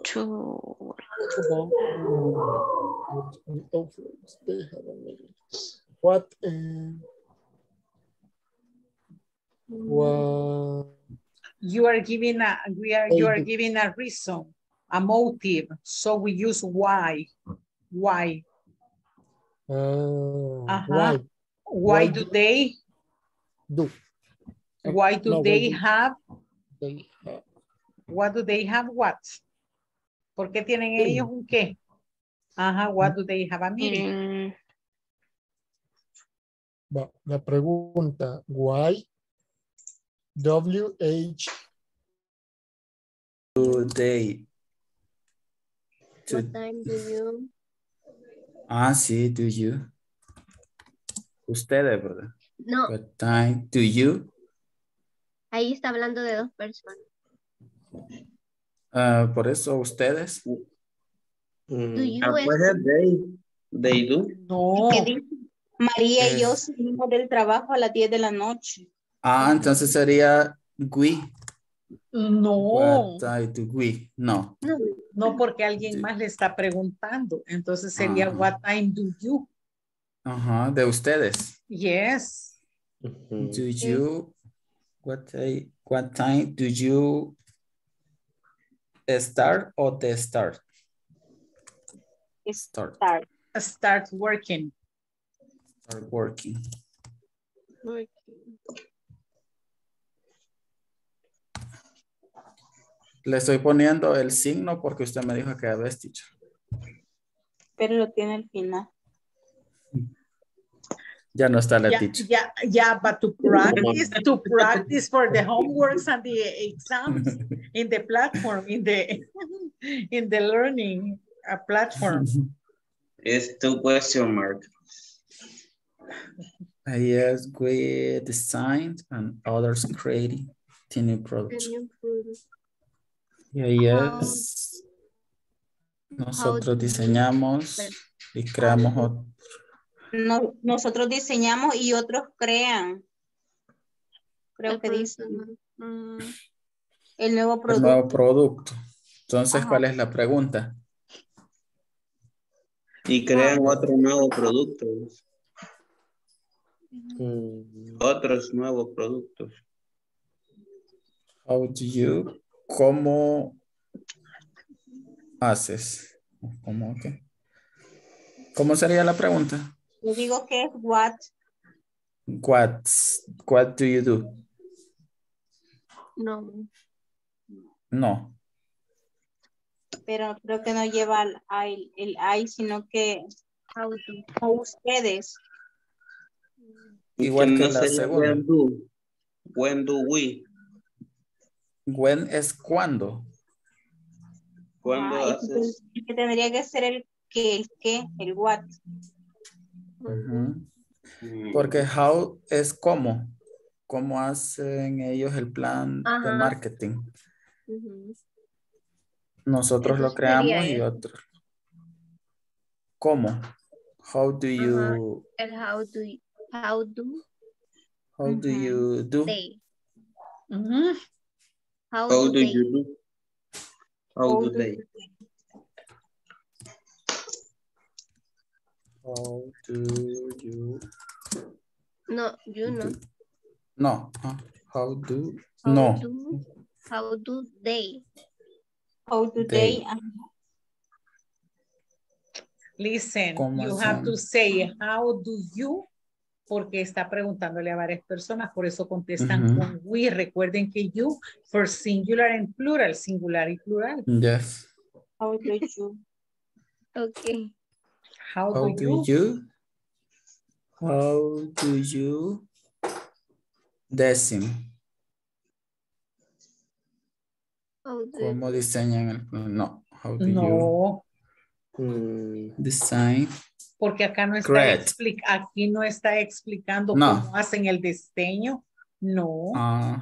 to work. They have a meeting. What? Uh, what? You are giving a. We are. You are giving a reason, a motive. So we use why. Why? Uh, uh-huh. Why? Why do they? Do. Why do no, they have, they have, what do they have what? ¿Por qué tienen ellos un qué? Ajá, what do they have a meeting? La pregunta, why, W H. Today. To, what time do you? Ah, sí, do you. Ustedes, ¿verdad? No. What time do you? Ahí está hablando de dos personas. Uh, por eso ustedes. Mm. Do you ah, pues, they, they do. No. María y yo salimos del trabajo a las diez de la noche. Ah, entonces sería we. No. We. No. No, porque alguien do. Más le está preguntando. Entonces sería ah. What time do you? Uh-huh, de ustedes. Yes. Mm-hmm. Do you, what, what time do you start or the start? Start. Start, start working. Start working. Working. Le estoy poniendo el signo porque usted me dijo que había dicho. Pero lo tiene al final. Ya no está la yeah, teacher. Yeah, yeah, but to practice, to practice for the homeworks and the exams in the platform, in the in the learning uh, platform. It's two question mark. Yes, we designed and others creating new products. Yeah, yes. Nosotros diseñamos y creamos otros. No, nosotros diseñamos y otros crean. Creo que dicen. El nuevo producto. El nuevo producto. Entonces, ajá. ¿Cuál es la pregunta? Y crean ah. otro nuevo producto. Mm. Otros nuevos productos. How do you... ¿Cómo haces? ¿Cómo, qué? ¿Cómo sería la pregunta? Yo digo que what. What. What do you do? No. No. Pero creo que no lleva el I, el I sino que how do, ustedes. Igual que la segunda. When do, when do we? When es cuando. Cuando ah, haces. Que tendría que ser el que, el que, el what. Uh-huh. mm. Porque how es cómo. Cómo hacen ellos el plan uh-huh. de marketing. Uh-huh. Nosotros Entonces lo creamos y otros. ¿Cómo? How do you. Uh-huh. And how do you. How do. How uh-huh. do you do. Uh-huh. How, How do, do you do? How, How do they? How do you? No, you know. No. How do? How no. Do, how do they? How do they? they? Listen, Como you son? Have to say, how do you? Porque está preguntándole a varias personas, por eso contestan uh-huh. con we. Recuerden que you for singular and plural, singular y plural. Yes. How do you? Okay. How, How do, do you? you? How do you? Decim. How do ¿Cómo diseñan el? No. How do no. you? Design. Porque acá no está, explic aquí no está explicando no. cómo hacen el diseño. No. Uh,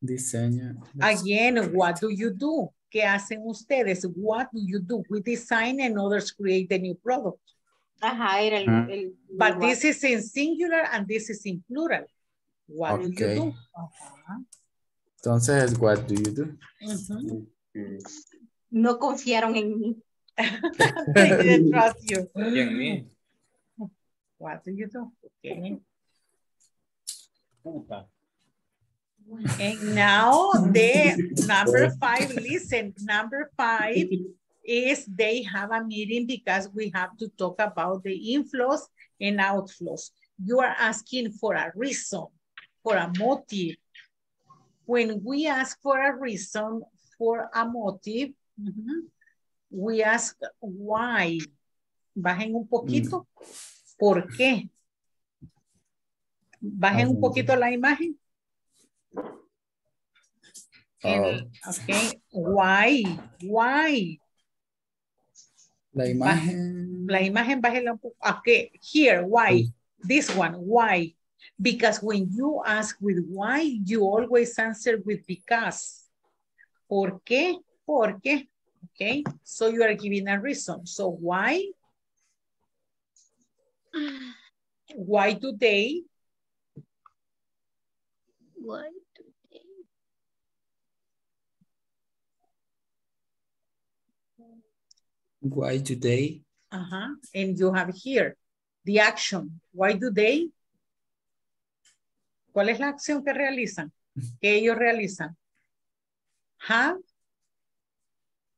diseño. Again, correct. What do you do? ¿Qué hacen ustedes? What do you do? We design and others create the new product. Ajá, era el... Uh, el but what? This is in singular and this is in plural. What okay. do you do? Uh-huh. Entonces, what do you do? Uh-huh. okay. No confiaron en mí. They didn't trust you. What do you do? Okay. And now the number five, listen, number five is they have a meeting because we have to talk about the inflows and outflows. You are asking for a reason, for a motive. When we ask for a reason, for a motive, mm-hmm, we ask why. Bajen un poquito. Mm. ¿Por qué? Bajen um, un poquito la imagen. Uh, okay. Why? Why? La imagen. Bajen, la imagen, bájenla un poco. Okay. Here, why? Mm. This one, why? Because when you ask with why, you always answer with because. ¿Por qué? ¿Por qué? Okay, so you are giving a reason. So why? Why do they? Why do they? Why do they? Uh-huh. And you have here the action. Why do they? ¿Cuál es la acción que realizan? Que ellos realizan. Have?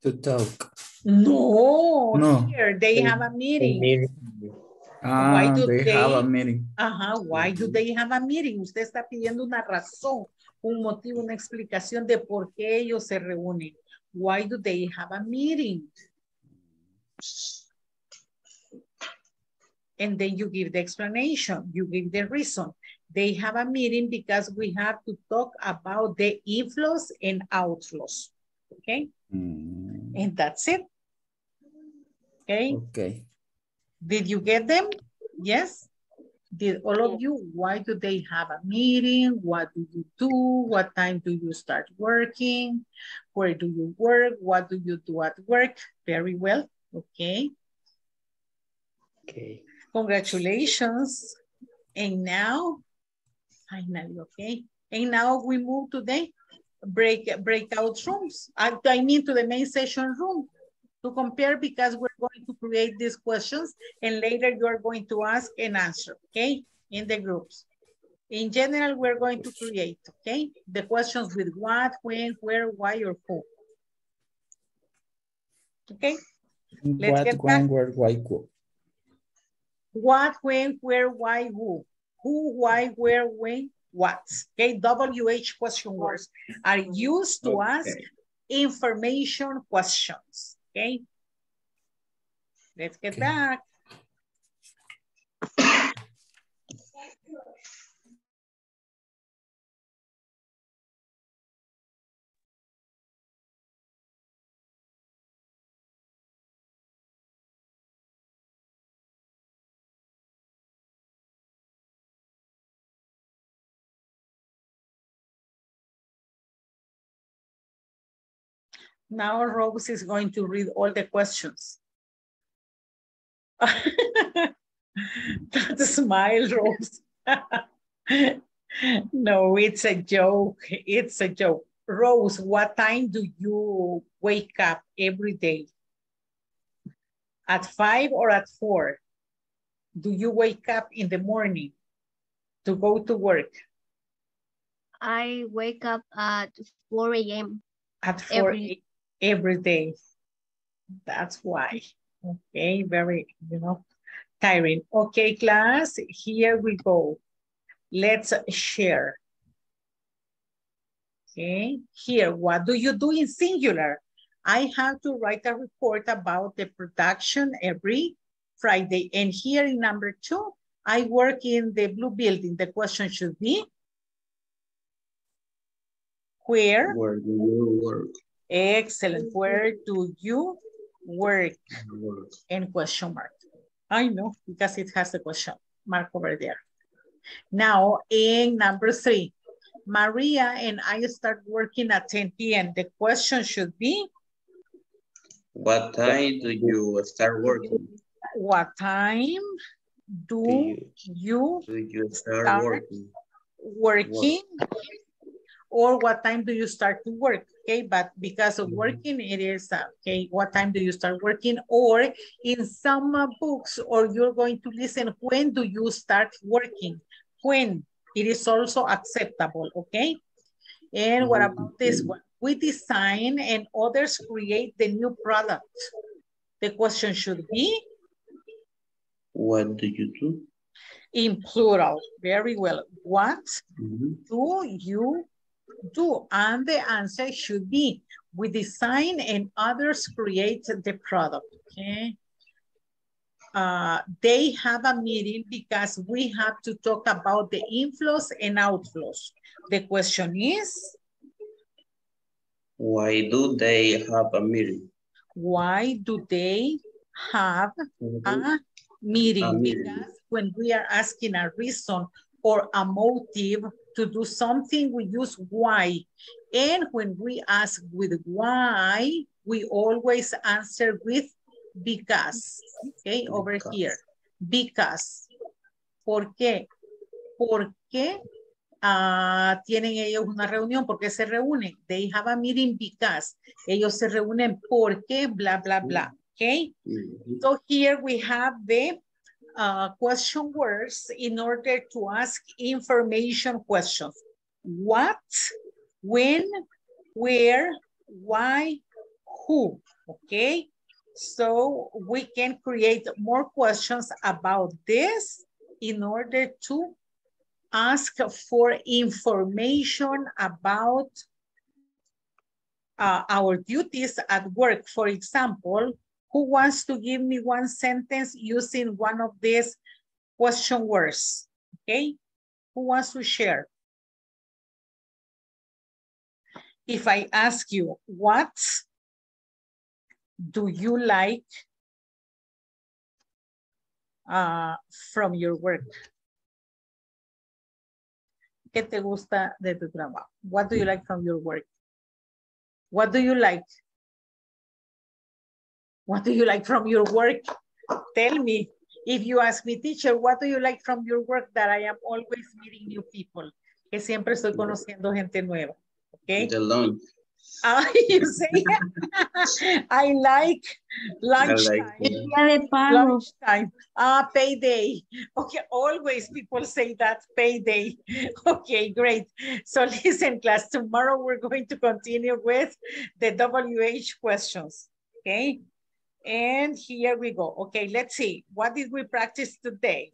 To talk. No. No. Here, they, they have a meeting. meeting. Ah, why do they, they have a meeting. Ajá, uh-huh. Why do they have a meeting? Usted está pidiendo una razón, un motivo, una explicación de por qué ellos se reúnen. Why do they have a meeting? And then you give the explanation. You give the reason. They have a meeting because we have to talk about the inflows and outflows. Okay? Mm. And that's it. Okay? Okay. Did you get them? Yes? Did all of you? Why do they have a meeting? What do you do? What time do you start working? Where do you work? What do you do at work? Very well. Okay. Okay. Congratulations. And now, finally, okay. And now we move to the break, breakout rooms. I, I mean to the main session room to compare because we're going to create these questions and later you're going to ask and answer, okay, in the groups. In general, we're going to create, okay, the questions with what, when, where, why, or who. Okay? Let's what, get when, back. Where, why, who. What, when, where, why, who. Who, why, where, when, what. Okay, W H question words are used to okay. ask information questions. Okay, let's get okay. back. Now Rose is going to read all the questions. That smile, Rose. No, it's a joke. It's a joke. Rose, what time do you wake up every day? At five or at four? Do you wake up in the morning to go to work? I wake up at four A M At four every a.m. every day. That's why. Okay, very, you know, tiring. Okay, class, here we go. Let's share. Okay, here, what do you do in singular? I have to write a report about the production every Friday. And here in number two, I work in the blue building. The question should be, where? Where do you work? Excellent. Where do you work? And question mark. I know because it has the question mark over there. Now in number three, Maria and I start working at ten P M The question should be, what time do you start working? What time do, do you, you, do you start, start working? working? Or what time do you start to work? Okay, but because of working, it is, okay, what time do you start working? Or in some books, or you're going to listen, when do you start working? When, it is also acceptable, okay? And what about this one? We design and others create the new product. The question should be? What do you do? In plural, very well. What mm-hmm. do you do? And the answer should be, we design and others create the product, okay? Uh, they have a meeting because we have to talk about the inflows and outflows. The question is, why do they have a meeting? Why do they have mm-hmm. a meeting? A meeting. Because when we are asking a reason or a motive to do something, we use why. And when we ask with why, we always answer with because. Okay, because. Over here. Because. ¿Por qué? ¿Por qué uh, tienen ellos una reunión? ¿Por qué se reúnen? They have a meeting because. Ellos se reúnen porque bla, bla, bla. Ok, okay? Mm-hmm. So here we have the uh, question words in order to ask information questions. What, when, where, why, who, okay? So we can create more questions about this in order to ask for information about uh, our duties at work. For example, who wants to give me one sentence using one of these question words? Okay, who wants to share? If I ask you, what do you like uh, from your work? ¿Qué te gusta de tu trabajo? What do you like from your work? What do you like? What do you like from your work? Tell me. If you ask me, teacher, what do you like from your work? That I am always meeting new people. Que siempre estoy conociendo gente nueva. Okay? The lunch. Uh, you say, I like lunchtime. I like lunchtime. Ah, payday. Okay, always people say that, payday. Okay, great. So listen, class, tomorrow we're going to continue with the W H questions. Okay, and here we go. Okay, let's see. What did we practice today?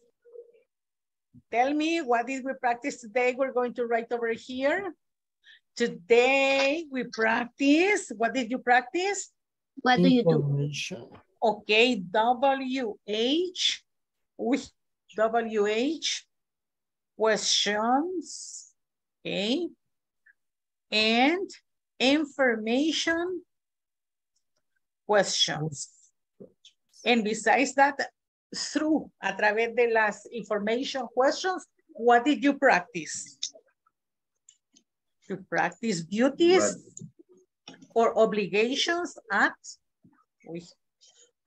Tell me, what did we practice today? We're going to write over here. Today we practice, what did you practice? What do you do? Okay, W H, with W H questions, okay, and information questions. And besides that, through, a través de las information questions, what did you practice? To practice duties right. or obligations at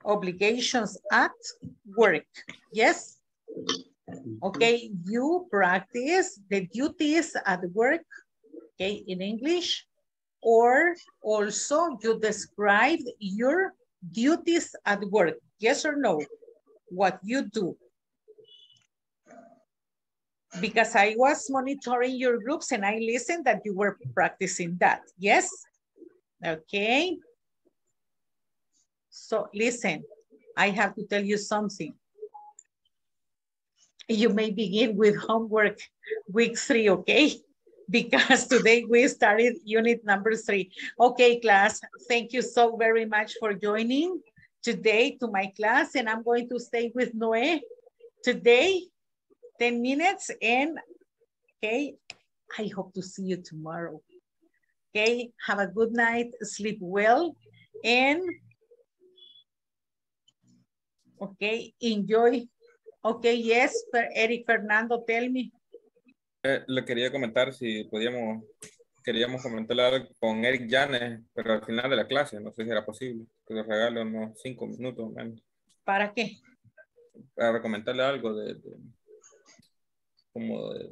obligations at work. Yes? Okay, you practice the duties at work, okay, in English, or also you describe your duties at work. Yes or no? What you do. Because I was monitoring your groups and I listened that you were practicing that. Yes? Okay. So listen, I have to tell you something. You may begin with homework week three, okay? Because today we started unit number three. Okay, class, thank you so very much for joining today to my class. And I'm going to stay with Noé today. ten minutes, and okay, I hope to see you tomorrow. Okay, have a good night, sleep well, and okay, enjoy. Okay, yes, Eric Fernando, tell me. Eh, le quería comentar si podíamos, queríamos comentar con Eric Yanes, pero al final de la clase, no sé si era posible, que le regalo unos cinco minutos menos. ¿Para qué? Para comentarle algo de... de... como de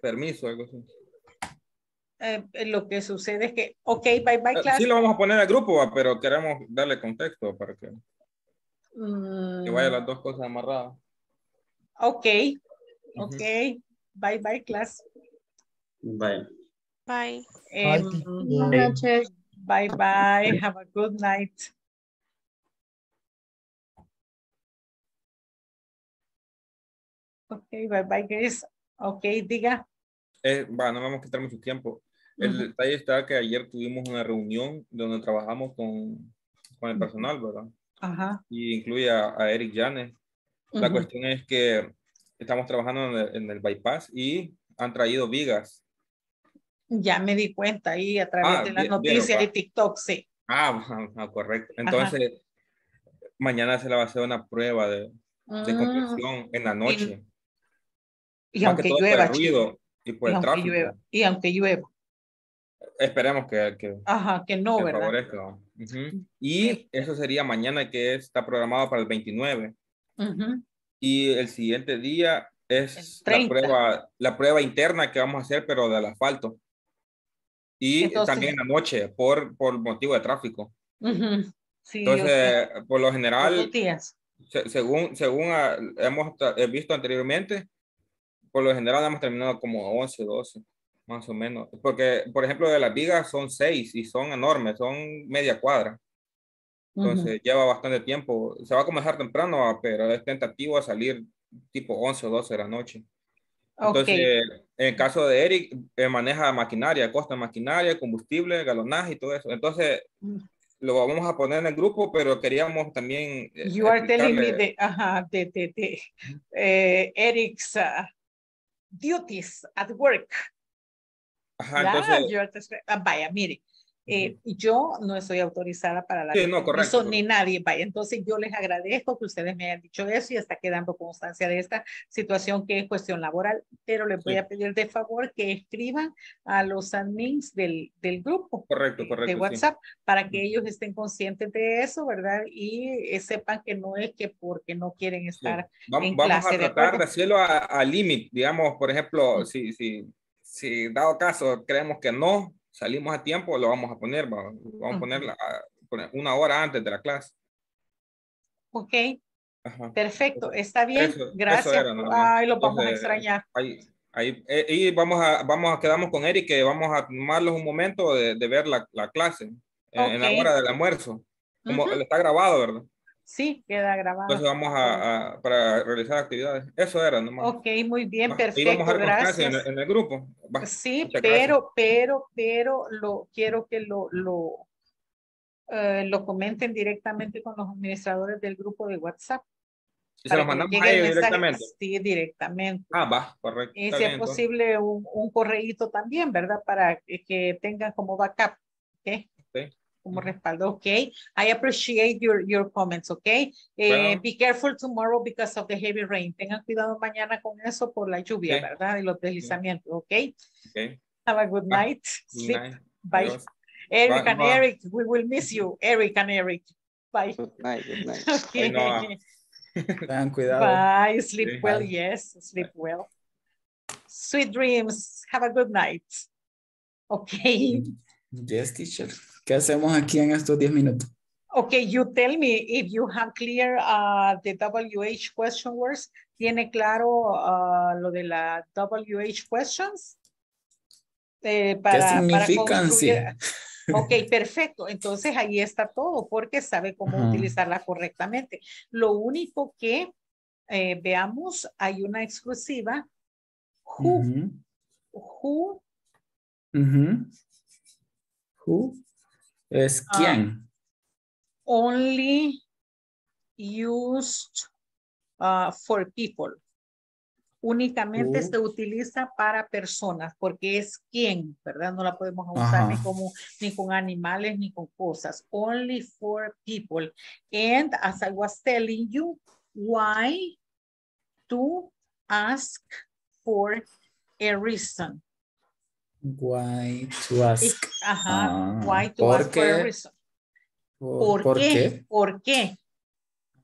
permiso, algo así. Eh, lo que sucede es que, ok, bye bye class. Sí lo vamos a poner al grupo, pero queremos darle contexto para que, mm. que vayan las dos cosas amarradas. Ok, uh-huh. ok, bye bye class. Bye. Bye. Eh, bye. Bye bye, have a good night. Ok, bye bye guys. Ok, diga. Eh, bueno, no vamos a quitar mucho tiempo. El uh-huh. detalle está que ayer tuvimos una reunión donde trabajamos con, con el personal, ¿verdad? Ajá. Uh-huh. Y incluye a, a Eric Yanes. La uh-huh. cuestión es que estamos trabajando en el, en el bypass y han traído vigas. Ya me di cuenta ahí a través ah, de las noticias de TikTok, sí. Ah, ah correcto. Entonces, uh-huh. mañana se la va a hacer una prueba de, de compresión uh-huh. en la noche. Y, Y más aunque llueva, ruido, y, por y, el aunque tráfico. llueva, y aunque llueva. Esperemos que, que, Ajá, que no, que ¿verdad? Favorezca. Uh-huh. Y sí. Eso sería mañana, que está programado para el veintinueve. Uh-huh. Y el siguiente día es la prueba, la prueba interna que vamos a hacer, pero del asfalto. Y entonces, también en la noche, por, por motivo de tráfico. Uh-huh. Sí, entonces, sí. Por lo general, se, según, según a, hemos visto anteriormente, por lo general hemos terminado como once, doce, más o menos. Porque, por ejemplo, de las vigas son seis y son enormes, son media cuadra. Entonces, uh-huh. lleva bastante tiempo. Se va a comenzar temprano, pero es tentativo a salir tipo once o doce de la noche. Entonces, okay. En el caso de Eric, eh, maneja maquinaria, costa maquinaria, combustible, galonaje y todo eso. Entonces, uh-huh. lo vamos a poner en el grupo, pero queríamos también... Eh, you are telling me the, uh, the, the, the, uh, Eric's uh, duties at work. Ajá, yeah, entonces... Uh, vaya, mire. Eh, yo no estoy autorizada para la sí, no, correcto, ni nadie, vaya. Entonces yo les agradezco que ustedes me hayan dicho eso y está quedando constancia de esta situación que es cuestión laboral, pero les voy sí. a pedir de favor que escriban a los admins del, del grupo correcto, correcto, de WhatsApp sí. para que ellos estén conscientes de eso, ¿verdad? Y eh, sepan que no es que porque no quieren estar sí. vamos, en clase. Vamos a tratar de, de hacerlo al límite, digamos, por ejemplo, sí. si, si, si dado caso creemos que no salimos a tiempo, lo vamos a poner, vamos, vamos a poner la, una hora antes de la clase. Ok, ajá. Perfecto, está bien, eso, gracias. Eso era, ¿no? Ay, lo vamos entonces, a extrañar. Ahí, ahí, y vamos a, vamos a, quedamos con Eric, que vamos a tomarlos un momento de, de ver la, la clase, okay. en la hora del almuerzo. Como uh-huh. está grabado, ¿verdad? Sí, queda grabado. Entonces vamos a, a para realizar actividades. Eso era nomás. Ok, muy bien, va. Perfecto, vamos a gracias. En el, en el grupo. Va. Sí, muchas pero, gracias. pero, pero, lo quiero que lo, lo, eh, lo comenten directamente con los administradores del grupo de WhatsApp. ¿Y se los mandamos a ellos directamente? Sí, directamente. Ah, va, correcto. Y si es posible un, un correíto también, ¿verdad? Para que tengan como backup. ¿Okay? Sí. Como respaldo, okay. I appreciate your, your comments, okay. Bueno. Eh, be careful tomorrow because of the heavy rain. Tengan cuidado mañana con eso por la lluvia, okay. ¿verdad? Y los deslizamientos, okay. okay. Have a good night. Bye. Sleep. Night. Bye. Adiós. Eric Bye. and Bye. Eric, we will miss you. Eric and Eric. Bye. Good night. Good night. Okay. Ay, no. Tengan cuidado. Bye. Sleep Bye. well. Yes. Sleep Bye. well. Sweet dreams. Have a good night. Okay. Yes, teacher. ¿Qué hacemos aquí en estos diez minutos? Okay, you tell me if you have clear uh, the W H question words. ¿Tiene claro uh, lo de la W H questions? Eh, para, ¿Qué significan? Para sí. Ok, perfecto. Entonces ahí está todo porque sabe cómo uh-huh. utilizarla correctamente. Lo único que eh, veamos, hay una exclusiva. Who. Uh-huh. Who. Uh-huh. Who. Es quién. Uh, only used uh, for people. Únicamente uh. se utiliza para personas porque es quién, ¿verdad? No la podemos usar uh-huh. ni, como, ni con animales ni con cosas. Only for people. And as I was telling you, why to ask for a reason. Why to ask. Ajá. Uh, why to ¿por ask qué? For a reason. ¿Por, ¿Por qué? qué? ¿Por qué?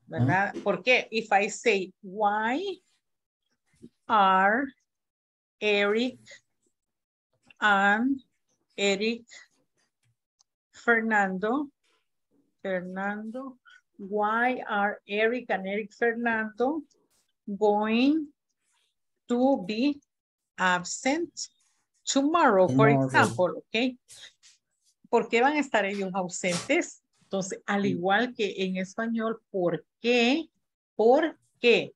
¿Verdad? Uh -huh. ¿Por qué? If I say, why are Eric and Eric Fernando, Fernando, why are Eric and Eric Fernando going to be absent tomorrow, for tomorrow. example, ok. ¿Por qué van a estar ellos ausentes? Entonces, al igual que en español, ¿por qué? ¿Por qué?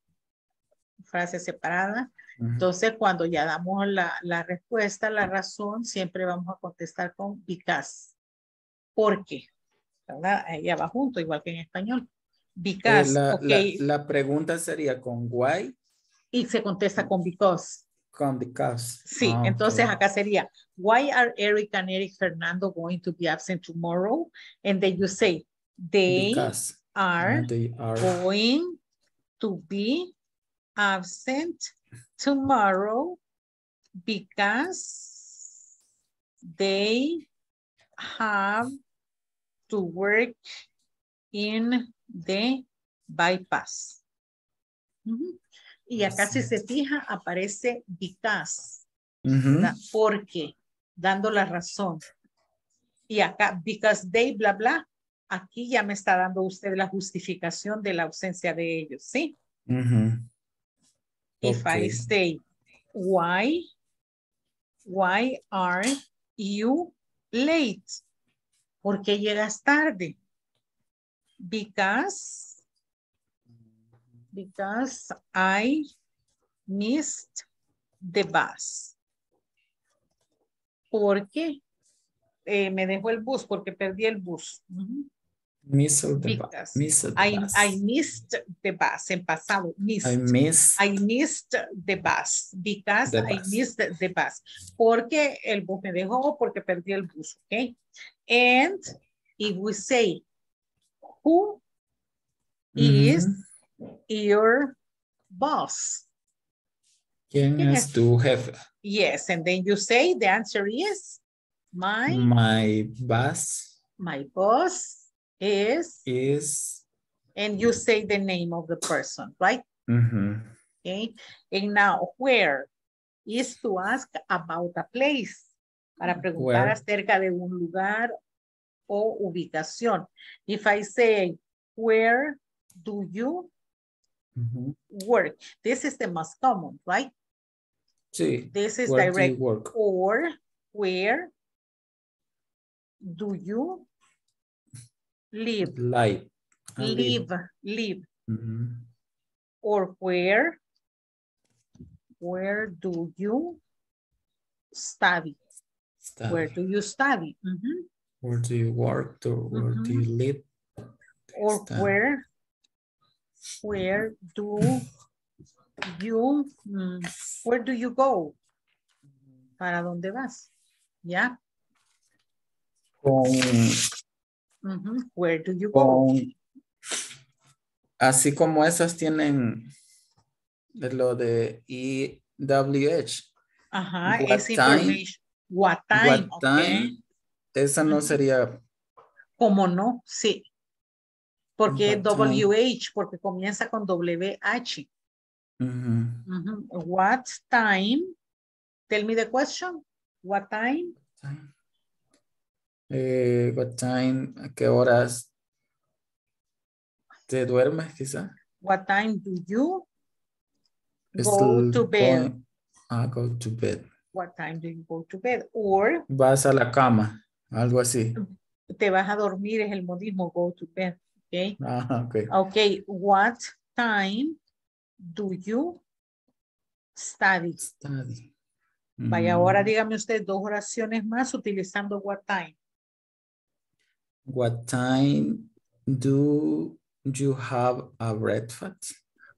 Frase separada. Uh-huh. Entonces, cuando ya damos la, la respuesta, la razón, siempre vamos a contestar con because. ¿Por qué? ¿Verdad? Ella va junto, igual que en español. Because, eh, la, okay. la, la pregunta sería con why. Y se contesta con because. Because. Sí, oh, entonces okay. acá sería, why are Eric and Eric Fernando going to be absent tomorrow? And then you say, they, are, they are going to be absent tomorrow because they have to work in the bypass. Mm-hmm. Y acá si se fija aparece because, uh-huh. porque, dando la razón. Y acá because they bla bla, aquí ya me está dando usted la justificación de la ausencia de ellos, ¿sí? Mm-hmm. If okay. I stay, why, why are you late? ¿Por qué llegas tarde? Because, because I missed the bus. ¿Por qué? Eh, me dejó el bus porque perdí el bus. Uh-huh. Missed the bus. Missed the I, bus. I missed the bus. En pasado, missed. I missed. I missed the bus. Because the bus. I missed the bus. Porque el bus me dejó o porque perdí el bus. Okay. And if we say, who mm-hmm. is your boss? ¿Quién es tu jefe? Yes, and then you say the answer is my my boss. My boss is is and you say the name of the person, right? Mm-hmm. Okay. And now where is to ask about a place para preguntar where? Acerca de un lugar o ubicación. If I say where do you mm-hmm. work? This is the most common, right? Sí. This is where direct work. Or where do you live? Live. Live. Live. Mm-hmm. Or where? Where do you study? study. Where do you study? Mm-hmm. Where do you work? Or where mm-hmm. do you live? Or study. Where? Where do you, where do you go? ¿Para dónde vas? ¿Ya? Con, uh-huh. Where do you con, go? Así como esas tienen lo de E W H. Ajá, what es time, what time, what time okay. Esa no sería. ¿Cómo no? Sí. Porque W H, porque comienza con W H. Mm-hmm. Mm-hmm. What time? Tell me the question. What time? Eh, what time? ¿A qué horas te duermes quizá? What time do you go to bed? I go to bed. What time do you go to bed? Or vas a la cama, algo así. Te vas a dormir es el modismo go to bed. Okay. Ah, okay. Okay. What time do you study? Study. Mm. Vaya, ahora dígame usted dos oraciones más utilizando what time. What time do you have a breakfast?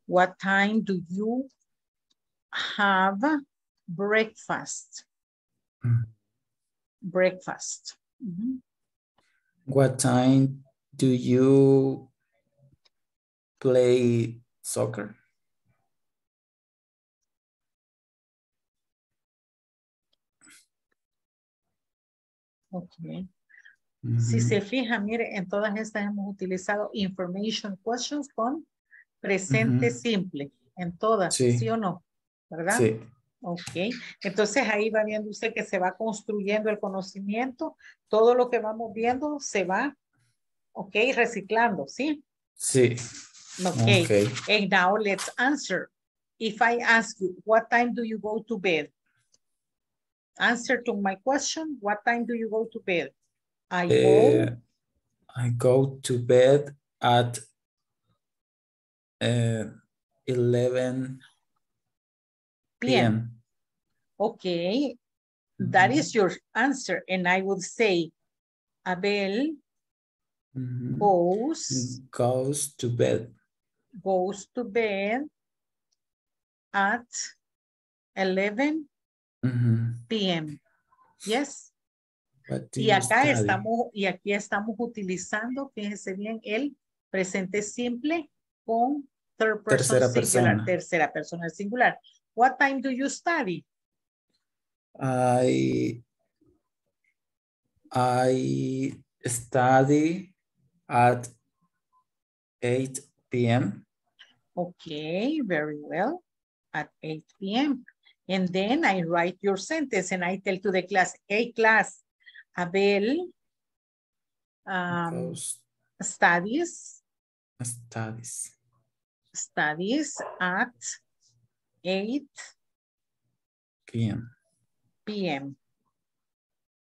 What time do you have breakfast? Mm. Breakfast. Mm-hmm. What time do you play soccer? Okay. Mm-hmm. Si se fija, mire, en todas estas hemos utilizado information questions con presente mm-hmm. simple. En todas, sí. ¿Sí o no? ¿Verdad? Sí. Ok, entonces ahí va viendo usted que se va construyendo el conocimiento. Todo lo que vamos viendo se va ok, reciclando, ¿sí? Sí. Okay. okay. And now let's answer. If I ask you, what time do you go to bed? Answer to my question, what time do you go to bed? I uh, go. I go to bed at uh, eleven p m Okay. Mm-hmm. That is your answer. And I would say, Abel, Mm-hmm. goes goes to bed goes to bed at eleven mm-hmm. p m Yes. Y acá estamos y aquí estamos utilizando, fíjense bien, el presente simple con third person tercera singular, persona. tercera persona singular. What time do you study? I I study at eight p m Okay, very well. At eight p m And then I write your sentence and I tell to the class, hey class, Abel um, goes studies studies studies at eight p m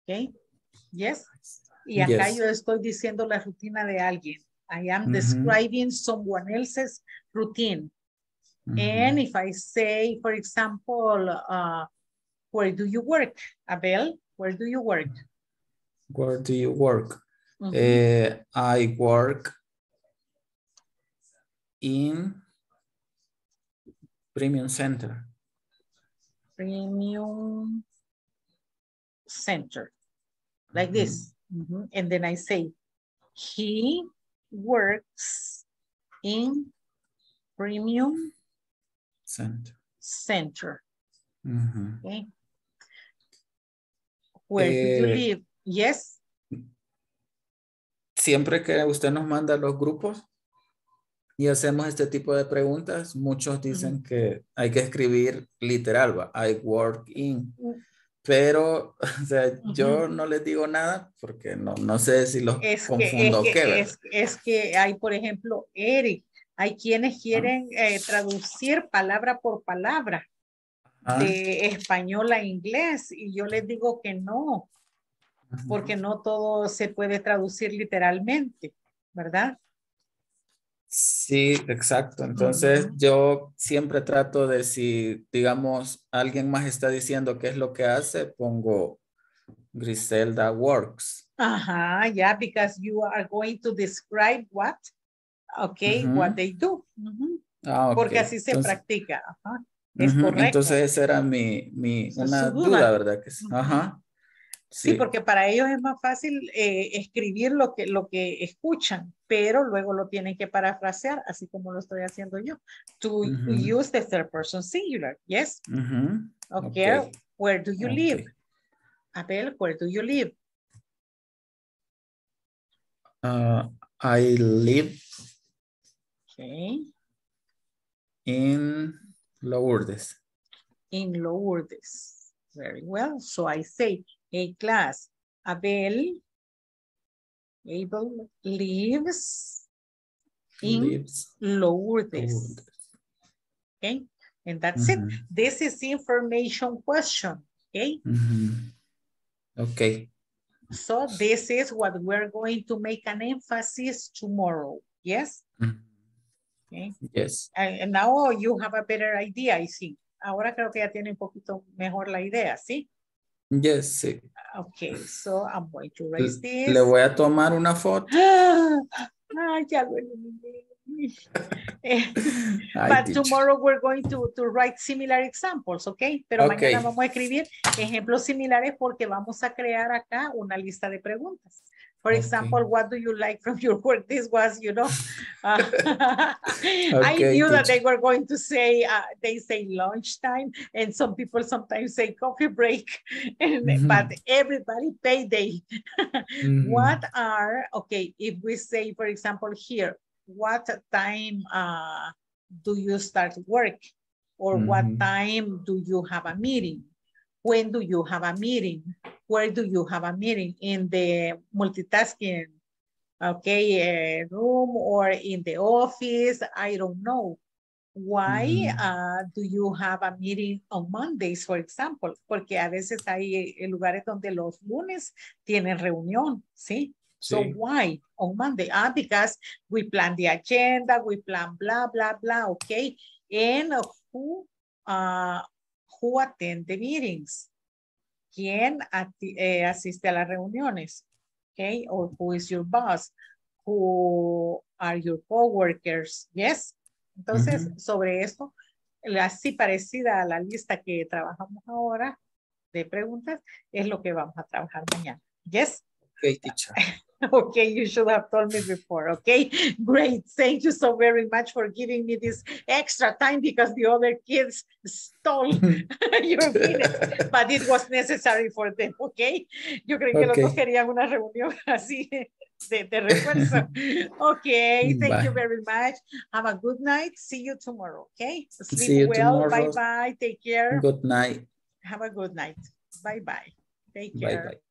Okay, yes. Y acá yes. yo estoy diciendo la rutina de alguien. I am mm-hmm. describing someone else's routine. Mm-hmm. And if I say, for example, uh, where do you work, Abel? Where do you work? Where do you work? Mm-hmm. uh, I work in Premium Center. Premium Center, like mm-hmm. this. Mm-hmm. And then I say, he works in Premium Center. Center. Mm-hmm. Okay. Where eh, do you live? Yes. Siempre que usted nos manda los grupos y hacemos este tipo de preguntas, muchos dicen mm-hmm. que hay que escribir literal, ¿va? I work in. Pero, o sea, uh-huh. yo no les digo nada porque no, no sé si los es confundo que, es o qué. Es, es que hay, por ejemplo, Eric, hay quienes quieren ah. eh, traducir palabra por palabra ah. de español a inglés y yo les digo que no, uh-huh. porque no todo se puede traducir literalmente, ¿verdad? Sí, exacto. Entonces uh-huh. yo siempre trato de, si digamos alguien más está diciendo qué es lo que hace, pongo Griselda works. Ajá, uh-huh. yeah, because you are going to describe what, okay, uh-huh. what they do. Uh-huh. Ah, okay. Porque así se entonces, practica. Ajá. Es uh-huh. correcto. Entonces esa era mi, mi una duda. duda, ¿verdad? Que sí. Uh-huh. Ajá. Sí. Sí, porque para ellos es más fácil eh, escribir lo que, lo que escuchan, pero luego lo tienen que parafrasear, así como lo estoy haciendo yo. To uh-huh. use the third person singular, yes? Uh-huh. Okay. okay, where do you okay. live? Abel, where do you live? Uh, I live okay. in Lourdes. In Lourdes, very well. So I say, a class. Abel, Abel lives in lives. Lourdes. Lourdes. Okay, and that's mm-hmm. it. This is information question. Okay. Mm-hmm. Okay. So this is what we're going to make an emphasis tomorrow. Yes. Mm-hmm. Okay. Yes. And now you have a better idea, I think. Ahora creo que ya tiene un poquito mejor la idea, ¿sí? Yes, sí. Okay, so I'm going to raise this. Le voy a tomar una foto. Ah, ya lo eliminé. But tomorrow we're going to, to write similar examples, okay? Pero okay. mañana vamos a escribir ejemplos similares porque vamos a crear acá una lista de preguntas. For okay. example, what do you like from your work? This was, you know, uh, okay, I knew teacher. that they were going to say, uh, they say lunchtime, and some people sometimes say coffee break, and, mm-hmm. but everybody payday. mm-hmm. What are, okay, if we say, for example, here, what time uh, do you start work? Or mm-hmm. what time do you have a meeting? When do you have a meeting? Where do you have a meeting? In the multitasking, okay, uh, room or in the office? I don't know. Why mm-hmm. uh, do you have a meeting on Mondays, for example? Porque a veces hay lugares donde los lunes tienen reunión, ¿sí? So sí. Why on Monday? Ah, because we plan the agenda, we plan blah, blah, blah, okay? And who, uh, who attend the meetings? ¿Quién eh, asiste a las reuniones? Okay, or who is your boss? Who are your coworkers? Yes. Entonces, uh-huh. sobre esto, así parecida a la lista que trabajamos ahora de preguntas, es lo que vamos a trabajar mañana. Yes. Okay, teacher. Okay, you should have told me before. Okay, great. Thank you so very much for giving me this extra time because the other kids stole your minutes, but it was necessary for them. Okay, yo creo que los dos querían una reunión así de, de refuerzo. Okay, thank bye. you very much. Have a good night. See you tomorrow. Okay, sleep See you well. Bye bye. Take care. Good night. Have a good night. Bye bye. Take care. Bye bye.